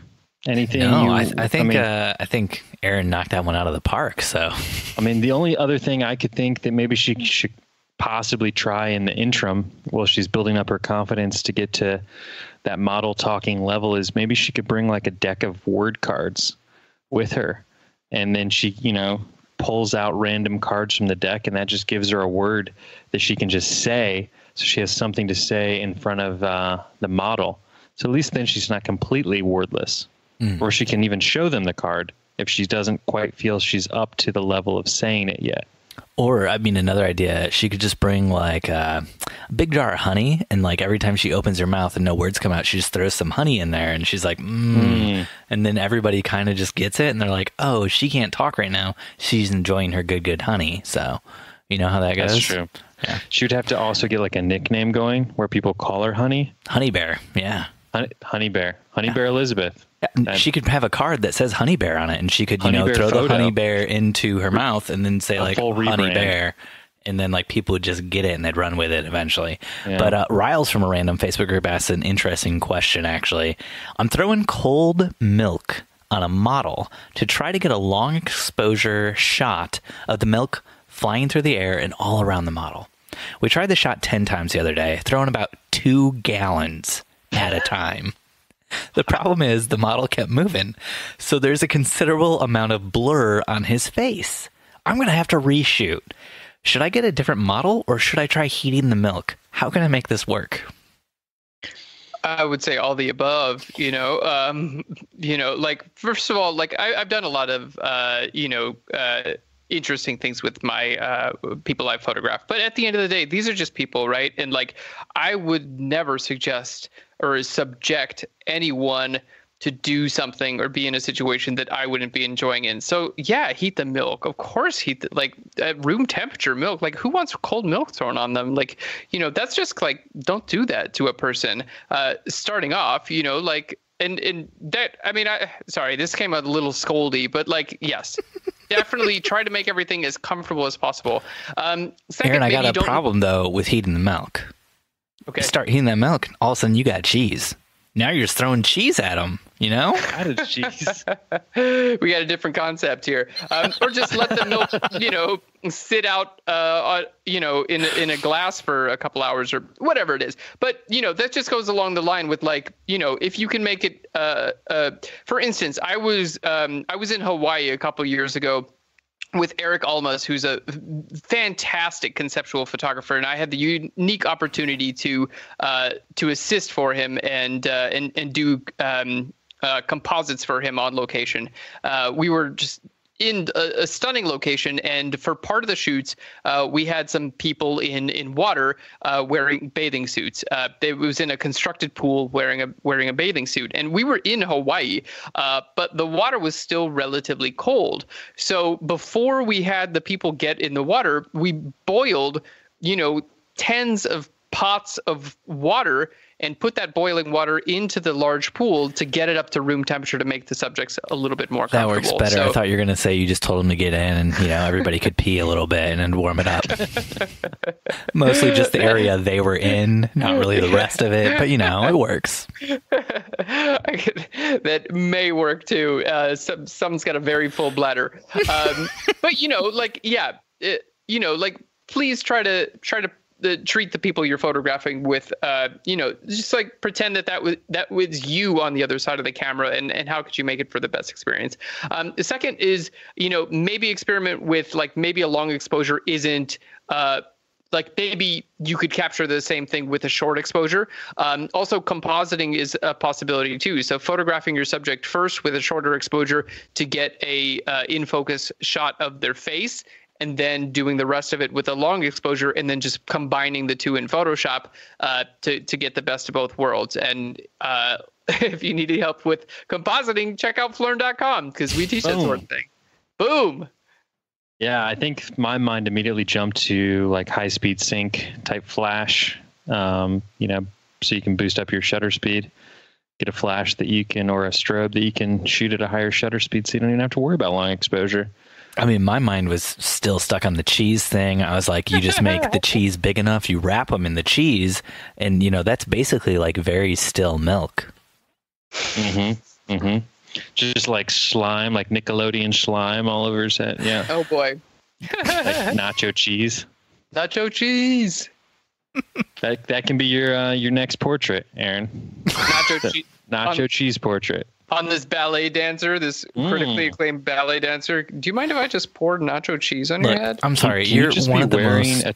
anything? No, I think Aaron knocked that one out of the park. So, I mean, the only other thing I could think that maybe she should possibly try in the interim while she's building up her confidence to get to that model talking level is maybe she could bring like a deck of word cards with her. And then she, you know, pulls out random cards from the deck, and that just gives her a word that she can just say. So she has something to say in front of the model. So at least then she's not completely wordless. Or she can even show them the card if she doesn't quite feel she's up to the level of saying it yet. Or, I mean, another idea, she could just bring like a big jar of honey, and like every time she opens her mouth and no words come out, she just throws some honey in there, and she's like, and then everybody kind of just gets it, and they're like, oh, she can't talk right now. She's enjoying her good honey. So You know how that goes? That's true. Yeah. She would have to also get like a nickname going where people call her Honey. Honey Bear, yeah. Honey Bear. Honey Bear Elizabeth. Yeah. She could have a card that says Honey Bear on it, and she could, you know, throw the Honey Bear into her mouth and then say like Honey Bear. And then like people would just get it and they'd run with it eventually. Yeah. But Riles from a random Facebook group asked an interesting question, actually. I'm throwing cold milk on a model to try to get a long exposure shot of the milk flying through the air and all around the model. We tried the shot 10 times the other day, throwing about 2 gallons at a time. The problem is the model kept moving, so there's a considerable amount of blur on his face. I'm going to have to reshoot. Should I get a different model, or should I try heating the milk? How can I make this work? I would say all the above, you know, like, first of all, like I've done a lot of, you know, interesting things with my people I photograph. But at the end of the day, these are just people, right? And like, I would never suggest or subject anyone to do something or be in a situation that I wouldn't be enjoying in. So yeah, heat the milk. Of course, heat the, like at room temperature milk. Like who wants cold milk thrown on them? Like, you know, that's just like, don't do that to a person starting off, you know, like, and that, I mean, sorry, this came a little scoldy, but like, yes, definitely try to make everything as comfortable as possible. Second, Aaron, I got a problem though with heating the milk. Okay. You start heating that milk, all of a sudden you got cheese. Now you're just throwing cheese at them, you know? Added cheese. We got a different concept here. Or just let the milk, you know, sit out, you know, in a glass for a couple hours or whatever it is. But, you know, that just goes along the line with like, you know, if you can make it, for instance, I was in Hawaii a couple years ago with Eric Almas, who's a fantastic conceptual photographer, and I had the unique opportunity to assist for him and do composites for him on location. We were just in a stunning location, and for part of the shoots, we had some people in water wearing bathing suits. It was in a constructed pool wearing a bathing suit, and we were in Hawaii, but the water was still relatively cold. So before we had the people get in the water, we boiled, you know, tens of pots of water and put that boiling water into the large pool to get it up to room temperature to make the subjects a little bit more comfortable. That works better. So, I thought you were going to say you just told them to get in and, you know, everybody could pee a little bit and warm it up. Mostly just the area they were in, not really the rest of it, but, you know, it works. That may work, too. Someone's got a very full bladder. But, you know, like, yeah, it, you know, like, please try to treat the people you're photographing with, you know, just like pretend that was you on the other side of the camera, and how could you make it for the best experience? The second is, you know, maybe experiment with like maybe a long exposure isn't like maybe you could capture the same thing with a short exposure. Also, compositing is a possibility too. So photographing your subject first with a shorter exposure to get a in focus shot of their face, and then doing the rest of it with a long exposure, and then just combining the two in Photoshop to get the best of both worlds. And if you need help with compositing, check out Phlearn.com, because we teach that sort of thing. Boom. Yeah, I think my mind immediately jumped to like high-speed sync type flash, you know, so you can boost up your shutter speed, get a flash that you can, or a strobe that you can shoot at a higher shutter speed so you don't even have to worry about long exposure. I mean, my mind was still stuck on the cheese thing. I was like, you just make the cheese big enough, you wrap them in the cheese, and, you know, that's basically like very still milk. Mm-hmm. Mm-hmm. Just like slime, like Nickelodeon slime all over his head. Yeah. Oh, boy. Like nacho cheese. Nacho cheese. That can be your next portrait, Aaron. Nacho cheese. Nacho cheese portrait. On this ballet dancer, this critically acclaimed ballet dancer. Do you mind if I just poured nacho cheese on your head? I'm sorry. You're one of the most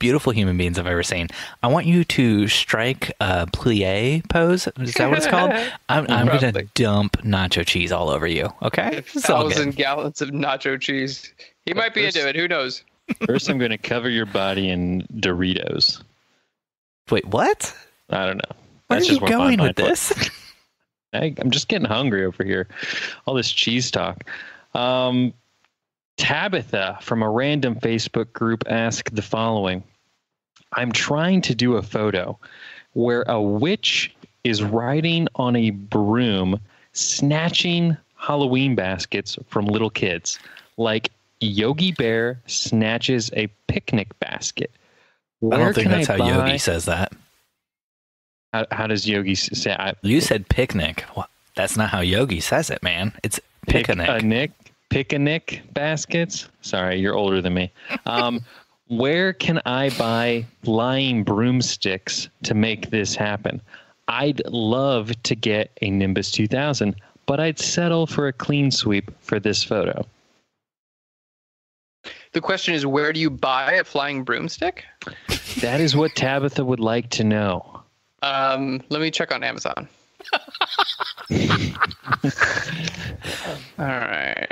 beautiful human beings I've ever seen. I want you to strike a plie pose. Is that what it's called? I'm going to dump nacho cheese all over you. Okay? It's 1,000 gallons of nacho cheese. He might be into it. Who knows? First, I'm going to cover your body in Doritos. Wait, what? I don't know. Where are you going with this? I'm just getting hungry over here. All this cheese talk. Tabitha from a random Facebook group asked the following. I'm trying to do a photo where a witch is riding on a broom, snatching Halloween baskets from little kids, like Yogi Bear snatches a picnic basket. Where I don't think that's how Yogi says that. How does Yogi say it? You said picnic. Well, that's not how Yogi says it, man. It's picnic. Picnic baskets? Sorry, you're older than me. Where can I buy flying broomsticks to make this happen? I'd love to get a Nimbus 2000, but I'd settle for a clean sweep for this photo. The question is, where do you buy a flying broomstick? That is what Tabitha would like to know. Let me check on Amazon. All right.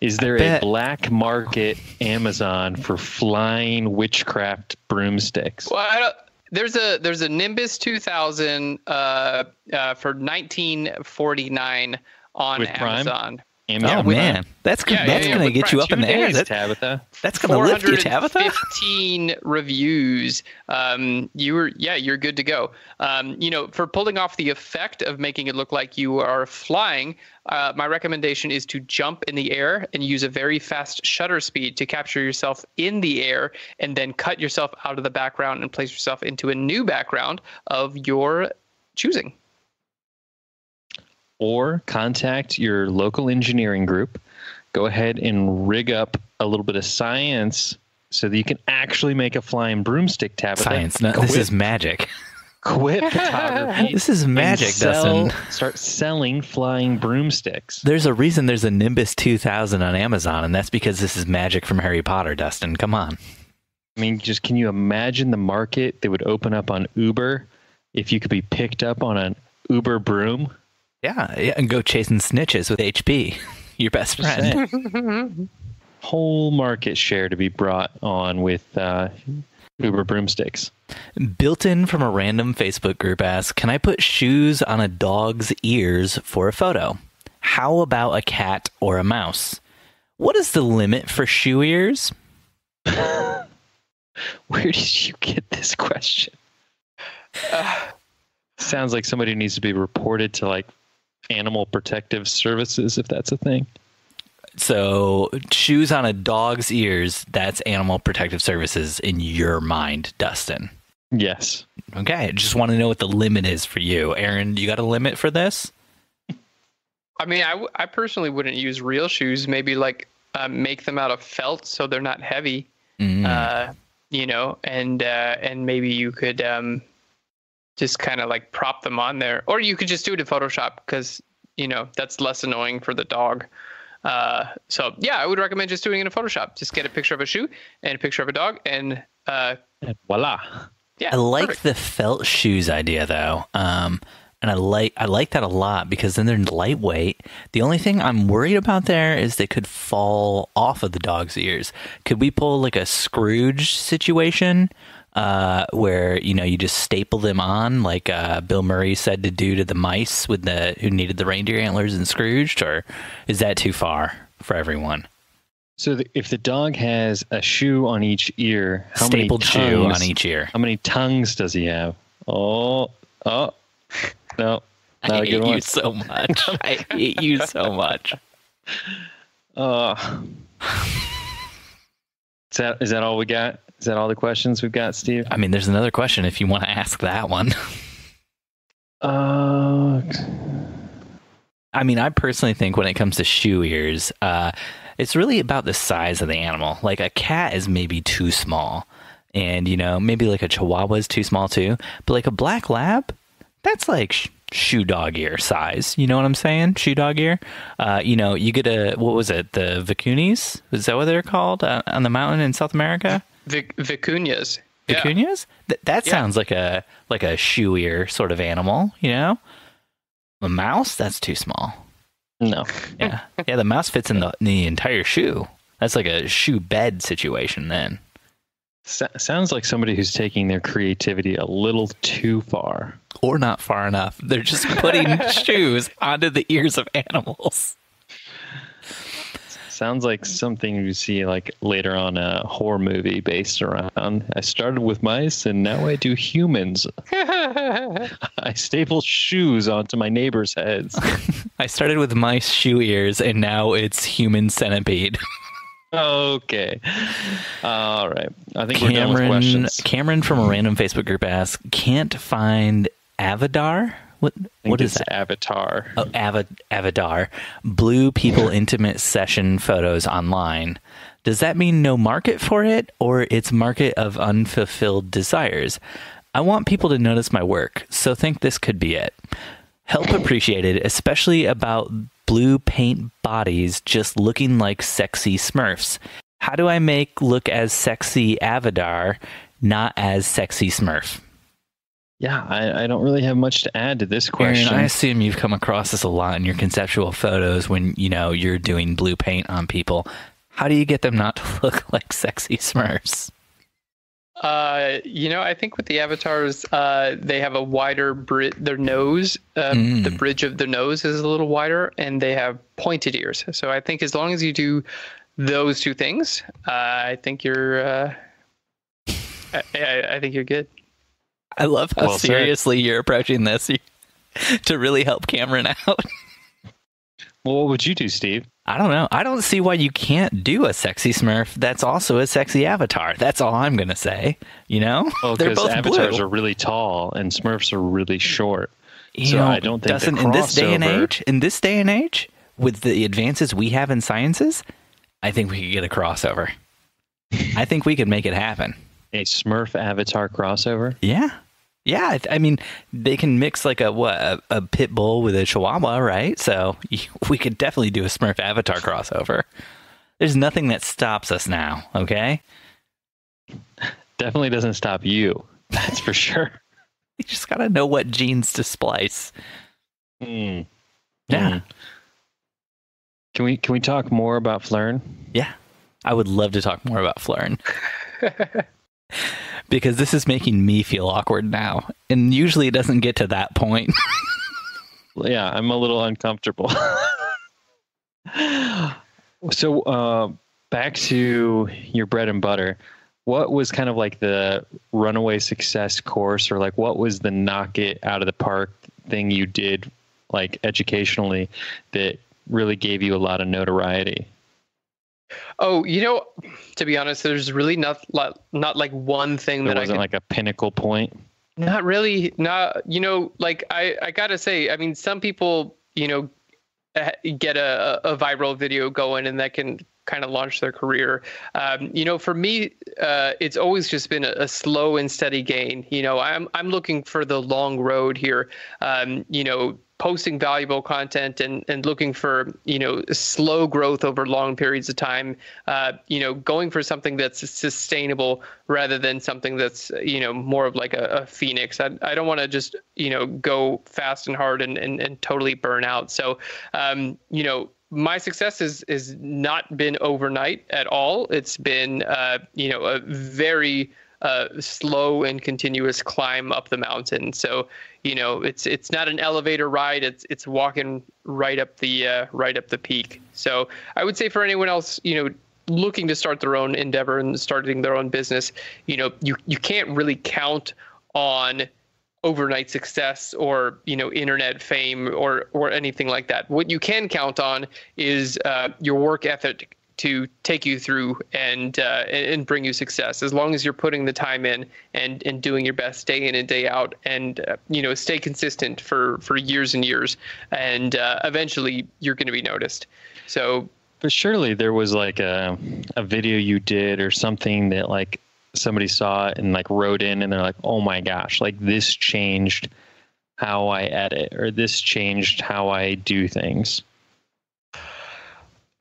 Is there a black market Amazon for flying witchcraft broomsticks? Well, there's a Nimbus 2000 for $19.49 on Amazon. Amazon. Oh man, that's gonna get you up in the air, Tabitha. That's gonna lift you, Tabitha. 15 reviews. You're good to go. For pulling off the effect of making it look like you are flying, my recommendation is to jump in the air and use a very fast shutter speed to capture yourself in the air, and then cut yourself out of the background and place yourself into a new background of your choosing. Or contact your local engineering group. Go ahead and rig up a little bit of science so that you can actually make a flying broomstick, Tabitha. Science. No, this is magic. Quit photography. This is magic, Dustin. Start selling flying broomsticks. There's a reason there's a Nimbus 2000 on Amazon, and that's because this is magic from Harry Potter, Dustin. Come on. I mean, just can you imagine the market that would open up on Uber if you could be picked up on an Uber broom? Yeah, and go chasing snitches with HP, your best friend. Whole market share to be brought on with Uber broomsticks. Built in from a random Facebook group asks, can I put shoes on a dog's ears for a photo? How about a cat or a mouse? What is the limit for shoe ears? Where did you get this question? Sounds like somebody needs to be reported to, like, Animal Protective Services, if that's a thing. So shoes on a dog's ears, that's Animal Protective Services in your mind, Dustin. Yes. Okay, I just want to know what the limit is for you. Aaron, you got a limit for this? I mean, I personally wouldn't use real shoes. Maybe, like, make them out of felt so they're not heavy. And maybe you could just kind of, like, prop them on there. Or you could just do it in Photoshop because, that's less annoying for the dog. I would recommend just doing it in Photoshop. Just get a picture of a shoe and a picture of a dog and voila. Yeah, I like the felt shoes idea, though. And I like that a lot because then they're lightweight. The only thing I'm worried about there is they could fall off of the dog's ears. Could we pull, like, a Scrooge situation? Where you just staple them on, like Bill Murray said to do to the mice with who needed the reindeer antlers and Scrooge, or is that too far for everyone? So if the dog has a shoe on each ear, how many tongues does he have? Oh, no, not I a good hate one. You so much. I hate you so much. Is that all we got? Is that all the questions we've got, Steve? I mean, there's another question if you want to ask that one. I mean, I personally think when it comes to shoe ears, it's really about the size of the animal. Like a cat is maybe too small, and maybe like a Chihuahua is too small too. But like a black lab, that's like shoe dog ear size. You know what I'm saying? Shoe dog ear. You get the vicuñas? Is that what they're called on the mountain in South America? Vicuñas. Yeah. Vicuñas? That sounds like a shoe ear sort of animal, A mouse? That's too small. No. Yeah. Yeah, the mouse fits in the entire shoe. That's like a shoe bed situation then. Sounds like somebody who's taking their creativity a little too far. Or not far enough. They're just putting shoes onto the ears of animals. sounds like something you see like later on a horror movie based around. I started with mice and now I do humans. I staple shoes onto my neighbors' heads. I started with mice shoe ears and now it's human centipede. Okay. All right. I think Cameron, we're done with questions. Cameron from a random Facebook group asks, can't find Avatar? What is that? Avatar. Oh, Avatar. Blue people intimate session photos online. Does that mean no market for it, or it's market of unfulfilled desires? I want people to notice my work, so think this could be it. Help appreciated, especially about blue paint bodies just looking like sexy Smurfs. How do I make look as sexy Avatar, not as sexy Smurf? Yeah, I don't really have much to add to this question. Aaron, I assume you've come across this a lot in your conceptual photos when, you know, you're doing blue paint on people. How do you get them not to look like sexy Smurfs? You know, I think with the avatars, they have a wider their nose, the bridge of their nose is a little wider, and they have pointed ears. So I think as long as you do those two things, I think you're, I think you're good. I love how seriously you're approaching this to really help Cameron out. Well, what would you do, Steve? I don't know. I don't see why you can't do a sexy Smurf that's also a sexy Avatar. That's all I'm going to say. You know? Well, because Avatars are really tall and Smurfs are really short. You know, I don't think Dustin, in this day and age, with the advances we have in sciences, I think we could get a crossover. I think we could make it happen. A Smurf Avatar crossover? Yeah. Yeah, I mean, they can mix like a pit bull with a chihuahua, right? So we could definitely do a Smurf Avatar crossover. There's nothing that stops us now, okay? Definitely doesn't stop you, that's for sure. You just gotta know what genes to splice. Yeah. Can we talk more about Phlearn? Yeah, I would love to talk more about Phlearn. Because this is making me feel awkward now. And usually it doesn't get to that point. Yeah, I'm a little uncomfortable. So back to your bread and butter. What was kind of like the runaway success course, or like what was the knock it out of the park thing you did like educationally that really gave you a lot of notoriety? Oh, you know, to be honest, there's really not like one thing that wasn't like a pinnacle point. Not really. Not, you know, like I gotta say, I mean, some people, you know, get a viral video going and that can kind of launch their career. You know, for me, it's always just been a slow and steady gain. You know, I'm looking for the long road here. You know, posting valuable content and looking for, you know, slow growth over long periods of time, you know, going for something that's sustainable rather than something that's, you know, more of like a phoenix. I don't want to just, you know, go fast and hard and totally burn out. So, you know, my success is not been overnight at all. It's been, you know, a very slow and continuous climb up the mountain. So, you know, it's not an elevator ride. It's walking right up the peak. So I would say for anyone else, you know, looking to start their own endeavor and starting their own business, you know, you can't really count on overnight success or, you know, internet fame or anything like that. What you can count on is your work ethic to take you through and bring you success, as long as you're putting the time in and doing your best day in and day out, and you know, stay consistent for years and years, and eventually you're going to be noticed. So, but surely there was like a video you did or something that like somebody saw and like wrote in and they're like, oh my gosh, like this changed how I edit, or this changed how I do things.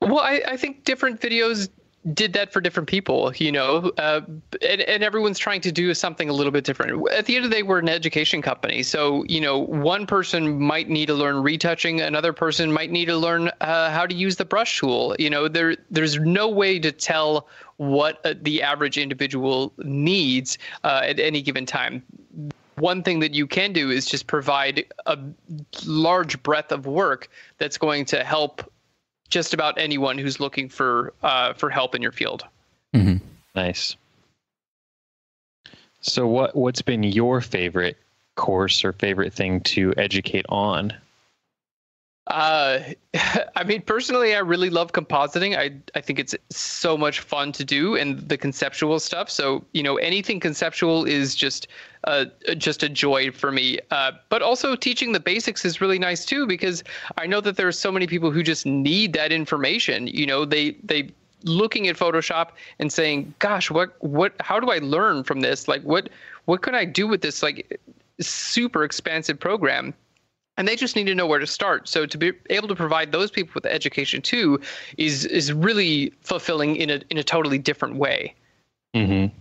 Well, I think different videos did that for different people, you know, and everyone's trying to do something a little bit different. At the end of the day, we're an education company. So, you know, one person might need to learn retouching. Another person might need to learn how to use the brush tool. You know, there's no way to tell what the average individual needs at any given time. One thing that you can do is just provide a large breadth of work that's going to help just about anyone who's looking for help in your field. Mm-hmm. Nice. So what's been your favorite course or favorite thing to educate on? I mean, personally, I really love compositing. I think it's so much fun to do, and the conceptual stuff. So, you know, anything conceptual is just a joy for me. But also teaching the basics is really nice too, because I know that there are so many people who just need that information. You know, they looking at Photoshop and saying, gosh, how do I learn from this? Like, what can I do with this, like, super expansive program? And they just need to know where to start. So to be able to provide those people with education too is really fulfilling in a totally different way. Mm-hmm.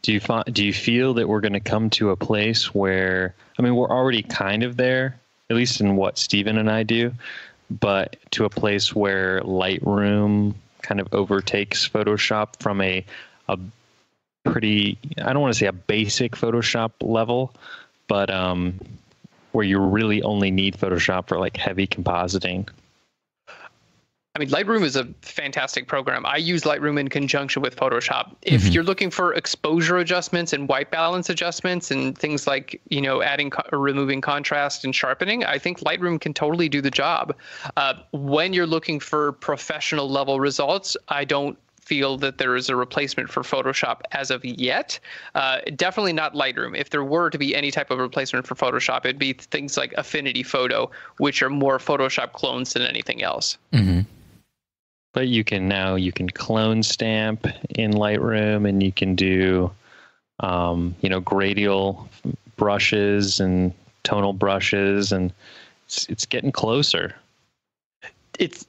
Do you feel that we're going to come to a place where, I mean, we're already kind of there, at least in what Steven and I do, but to a place where Lightroom kind of overtakes Photoshop from a pretty, I don't want to say a basic Photoshop level, but where you really only need Photoshop for like heavy compositing? I mean, Lightroom is a fantastic program. I use Lightroom in conjunction with Photoshop. Mm-hmm. If you're looking for exposure adjustments and white balance adjustments and things like, you know, adding or removing contrast and sharpening, I think Lightroom can totally do the job. When you're looking for professional level results, I don't feel that there is a replacement for Photoshop as of yet. Definitely not Lightroom. If there were to be any type of replacement for Photoshop, it'd be things like Affinity Photo, which are more Photoshop clones than anything else. Mm-hmm. But you can clone stamp in Lightroom, and you can do, you know, gradient brushes and tonal brushes, and it's getting closer. It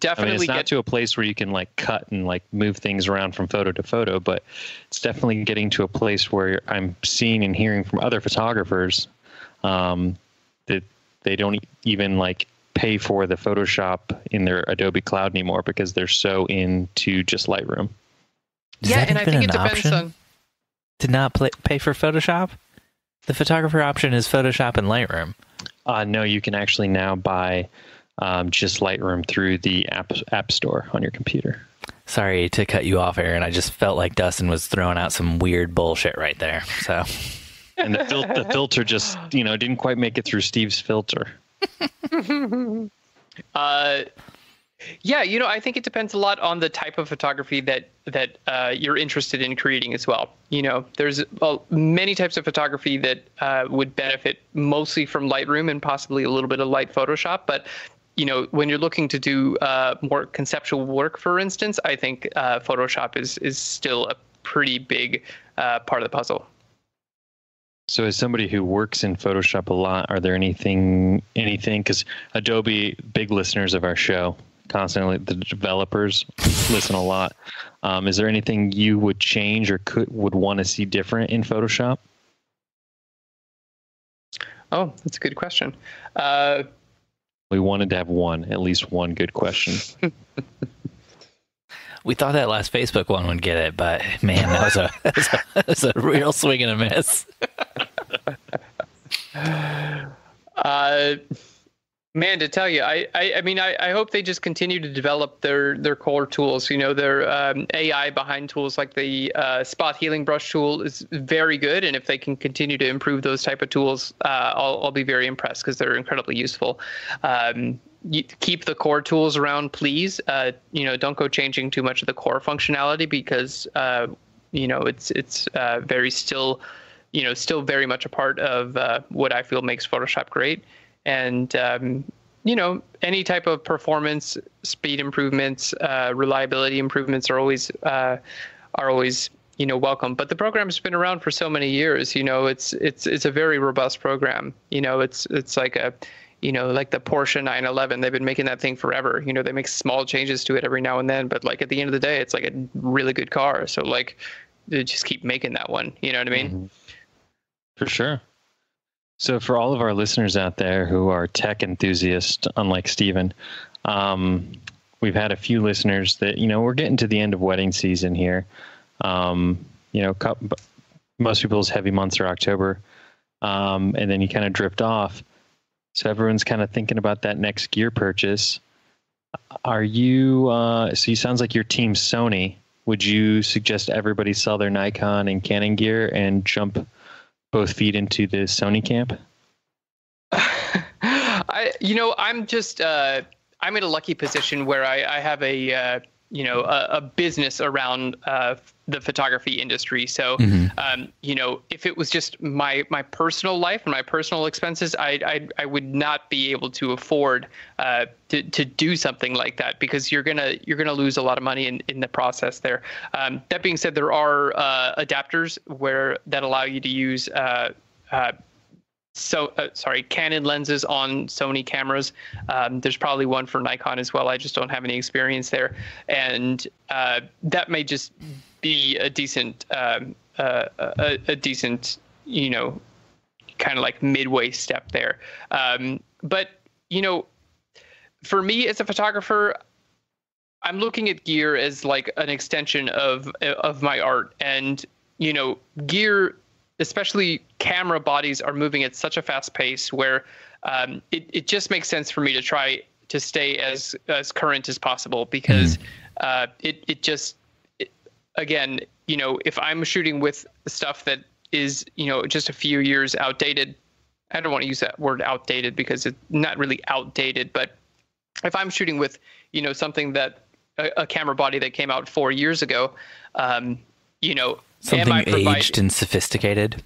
definitely, I mean, it's not to a place where you can like cut and like move things around from photo to photo, but it's definitely getting to a place where I'm seeing and hearing from other photographers that they don't even like pay for the Photoshop in their Adobe Cloud anymore because they're so into just Lightroom. Yeah, and I think it depends on to not pay for Photoshop. The photographer option is Photoshop and Lightroom. No, you can actually now buy just Lightroom through the app store on your computer. Sorry to cut you off, Aaron. I just felt like Dustin was throwing out some weird bullshit right there. So, and the filter just, you know, didn't quite make it through Steve's filter. Yeah, you know, I think it depends a lot on the type of photography that you're interested in creating as well. You know, there's many types of photography that would benefit mostly from Lightroom and possibly a little bit of light Photoshop, but you know, when you're looking to do more conceptual work, for instance, I think Photoshop is still a pretty big part of the puzzle. So as somebody who works in Photoshop a lot, are there anything, because Adobe, big listeners of our show, constantly, the developers listen a lot. Is there anything you would change or would want to see different in Photoshop? Oh, that's a good question. We wanted to have at least one good question. We thought that last Facebook one would get it, but man, that was a real swing and a miss. Man, to tell you, I mean, I hope they just continue to develop their core tools. You know, their AI behind tools like the spot healing brush tool is very good. And if they can continue to improve those type of tools, I'll be very impressed because they're incredibly useful. You keep the core tools around, please. You know, don't go changing too much of the core functionality because, you know, it's very still, you know, still very much a part of what I feel makes Photoshop great. And, you know, any type of performance, speed improvements, reliability improvements are always, you know, welcome. But the program's been around for so many years, you know, it's a very robust program. You know, it's like a, you know, like the Porsche 911, they've been making that thing forever. You know, they make small changes to it every now and then, but like at the end of the day, it's like a really good car. So like, they just keep making that one, you know what I mean? Mm-hmm. For sure. So for all of our listeners out there who are tech enthusiasts, unlike Steven, we've had a few listeners that, you know, we're getting to the end of wedding season here. You know, most people's heavy months are October, and then you kind of drift off. So everyone's kind of thinking about that next gear purchase. Are you, so you sounds like your team Sony. Would you suggest everybody sell their Nikon and Canon gear and jump both feet into the Sony camp? I'm just, I'm in a lucky position where I have a business around the photography industry. So, if it was just my personal life and my personal expenses, I would not be able to afford to do something like that, because you're gonna lose a lot of money in the process there. That being said, there are adapters that allow you to use Canon lenses on Sony cameras. There's probably one for Nikon as well. I just don't have any experience there, and that may just be a decent, kind of like midway step there. But for me as a photographer, I'm looking at gear as like an extension of my art, and gear, especially camera bodies, are moving at such a fast pace where it just makes sense for me to try to stay as current as possible, because if I'm shooting with stuff that is, just a few years outdated — I don't want to use that word outdated because it's not really outdated, but if I'm shooting with, something that a camera body that came out 4 years ago, something aged and sophisticated.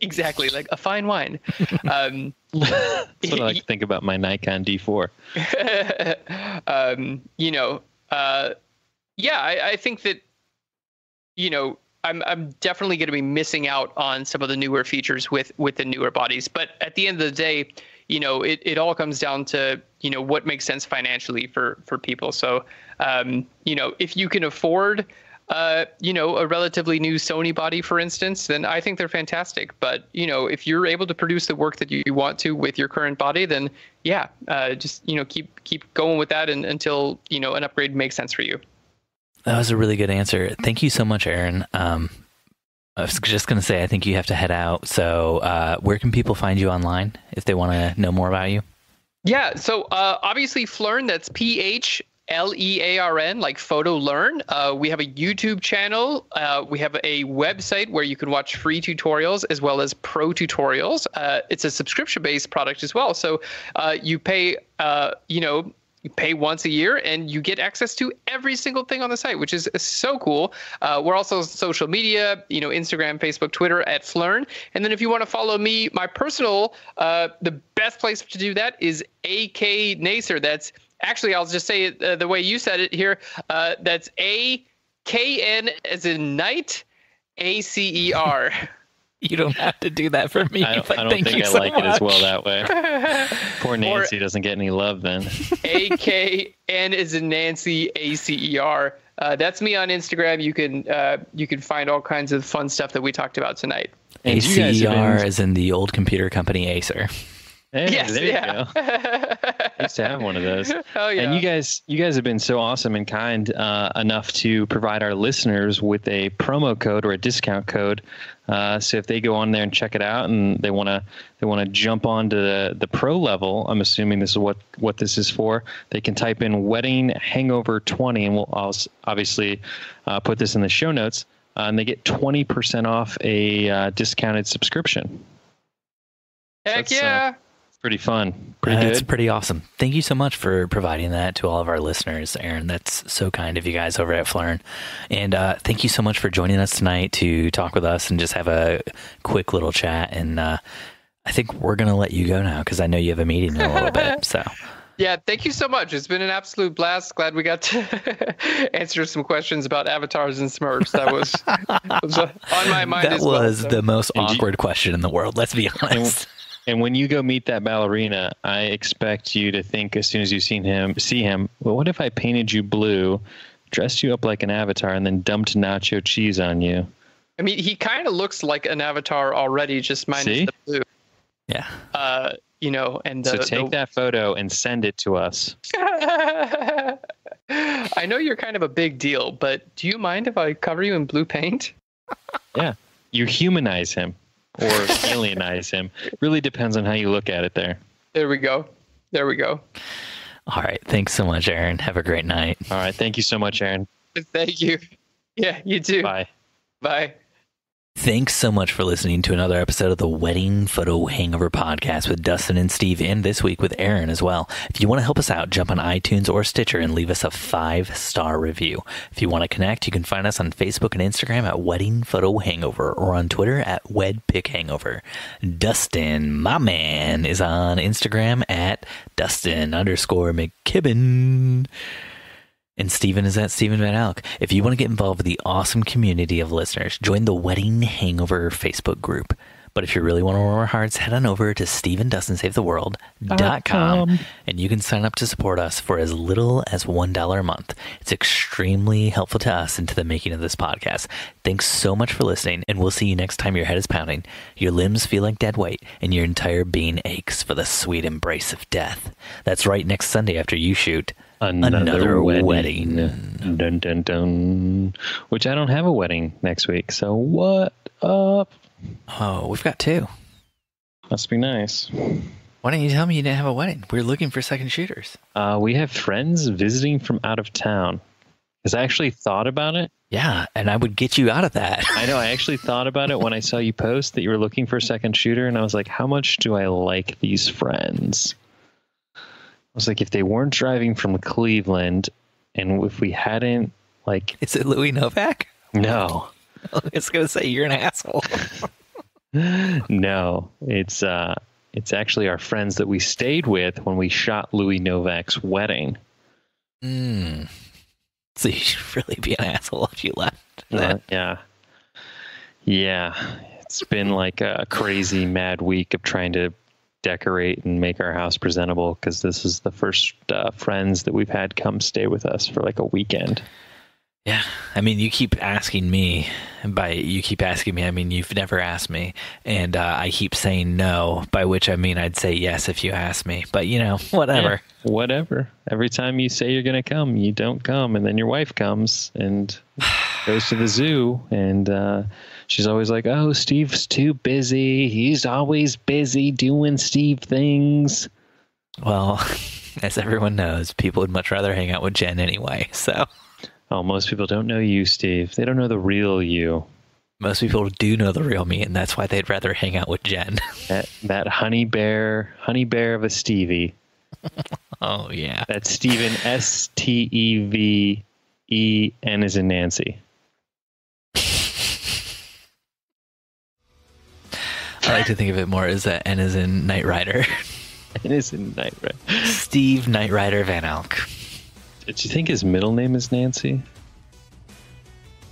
Exactly, like a fine wine. That's what I like to think about my Nikon D4. I think that, I'm definitely going to be missing out on some of the newer features with the newer bodies. But at the end of the day, it all comes down to, what makes sense financially for people. So, if you can afford a relatively new Sony body, for instance, then I think they're fantastic. But, if you're able to produce the work that you want to with your current body, then yeah, just, keep going with that until, an upgrade makes sense for you. That was a really good answer. Thank you so much, Aaron. I was just going to say, I think you have to head out. So, where can people find you online if they want to know more about you? Yeah. So, obviously Phlearn, that's PHLEARN, like Photo Learn. We have a YouTube channel. We have a website where you can watch free tutorials as well as pro tutorials. It's a subscription-based product as well. So you pay, you pay once a year and you get access to every single thing on the site, which is so cool. We're also on social media, Instagram, Facebook, Twitter at Phlearn. And then if you want to follow me, my personal, the best place to do that is AK Nacer. That's actually, I'll just say it the way you said it here. That's A-K-N as in night, A-C-E-R. You don't have to do that for me. I don't think I like it as well that way. Poor Nancy doesn't get any love then. A-K-N as in Nancy, A-C-E-R. That's me on Instagram. You can find all kinds of fun stuff that we talked about tonight. A-C-E-R as in the old computer company Acer. Hey, yes, there you go. I used to have one of those. Oh, yeah. And you guys have been so awesome and kind enough to provide our listeners with a promo code or a discount code. So if they go on there and check it out, and they want to jump onto the pro level, I'm assuming this is what this is for, they can type in WeddingHangover20, and I'll obviously put this in the show notes, and they get 20% off a discounted subscription. Heck so yeah! Pretty fun. Pretty good. It's pretty awesome. Thank you so much for providing that to all of our listeners, Aaron. That's so kind of you guys over at Phlearn. And thank you so much for joining us tonight to talk with us and just have a quick little chat. And I think we're going to let you go now because I know you have a meeting in a little bit. So yeah, thank you so much. It's been an absolute blast. Glad we got to answer some questions about avatars and Smurfs. That was, was on my mind as well. That was the most awkward question in the world. Let's be honest. And when you go meet that ballerina, I expect you to think as soon as you've see him, well, what if I painted you blue, dressed you up like an avatar, and then dumped nacho cheese on you? I mean, he kind of looks like an avatar already, just minus the blue. Yeah. And so take that photo and send it to us. I know you're kind of a big deal, but do you mind if I cover you in blue paint? Yeah. You humanize him. Or alienize him. Really depends on how you look at it there. There we go. All right. Thanks so much, Aaron. Have a great night. All right. Thank you so much, Aaron. Thank you. Yeah, you too. Bye. Bye. Thanks so much for listening to another episode of the Wedding Photo Hangover Podcast with Dustin and Steve, and this week with Aaron as well. If you want to help us out, jump on iTunes or Stitcher and leave us a 5-star review. If you want to connect, you can find us on Facebook and Instagram at Wedding Photo Hangover or on Twitter at WedPickHangover. Dustin, my man, is on Instagram at Dustin_McKibben. And Steven is at Steven Van Alk. If you want to get involved with the awesome community of listeners, join the Wedding Hangover Facebook group. But if you really want to warm our hearts, head on over to stevendoesn'tsavetheworld.com and you can sign up to support us for as little as $1 a month. It's extremely helpful to us and to the making of this podcast. Thanks so much for listening, and we'll see you next time your head is pounding, your limbs feel like dead weight, and your entire being aches for the sweet embrace of death. That's right, next Sunday after you shoot Another wedding. Dun, dun, dun. Which I don't have a wedding next week, so what up? Oh, we've got two. Must be nice. Why didn't you tell me you didn't have a wedding? We're looking for second shooters. We have friends visiting from out of town. Because I actually thought about it. Yeah, and I would get you out of that. I know. I actually thought about it when I saw you post that you were looking for a second shooter, and I was like, how much do I like these friends? I was like, if they weren't driving from Cleveland, and if we hadn't, like... Is it Louis Novak? No. It's going to say you're an asshole. No. It's actually our friends that we stayed with when we shot Louis Novak's wedding. Mm. So you should really be an asshole if you left. Yeah. Yeah. It's been like a crazy mad week of trying to decorate and make our house presentable, because this is the first friends that we've had come stay with us for like a weekend. Yeah, I mean, you keep asking me. By you keep asking me, I mean you've never asked me, and I keep saying no. By which I mean I'd say yes if you asked me, but you know, whatever. Yeah, whatever. Every time you say you're gonna come, you don't come, and then your wife comes and goes to the zoo, and she's always like, "Oh, Steve's too busy. He's always busy doing Steve things." Well, as everyone knows, people would much rather hang out with Jen anyway, so. Oh, most people don't know you, Steve. They don't know the real you. Most people do know the real me, and that's why they'd rather hang out with Jen. That honey bear of a Stevie. Oh, yeah. That's Steven, S-T-E-V-E-N as in Nancy. I like to think of it more as that N as in Knight Rider. N as in Knight Rider. Steve Knight Rider Van Alk. Did you think his middle name is Nancy?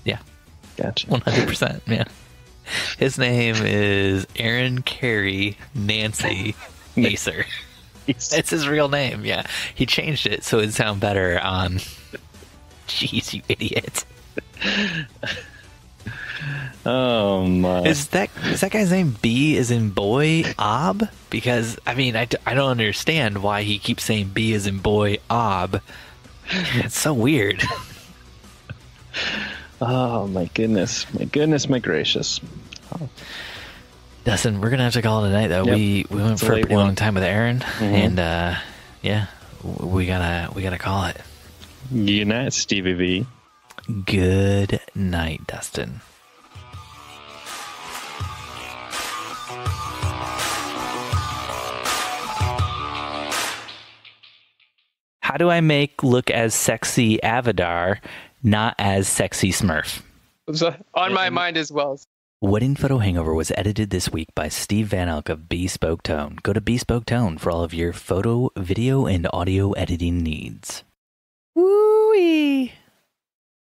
Yeah. Gotcha. 100%. Yeah. His name is Aaron Carey Nancy Nacer. It's his real name. Yeah. He changed it so it'd sound better on... Jeez, you idiot. Oh, my. Is that guy's name B as in boy, Ob? Because, I mean, I don't understand why he keeps saying B as in boy, Ob. It's so weird. Oh, my goodness. My goodness, my gracious. Oh. Dustin, we're going to have to call it a night, though. Yep. We went for a pretty long time with Aaron, and yeah, we gotta call it. Good night, Stevie V. Good night, Dustin. How do I make look as sexy Avatar, not as sexy Smurf? On my mind as well. Wedding Photo Hangover was edited this week by Steve Van Alk of Bespoke Tone. Go to Bespoke Tone for all of your photo, video, and audio editing needs. Woo-wee!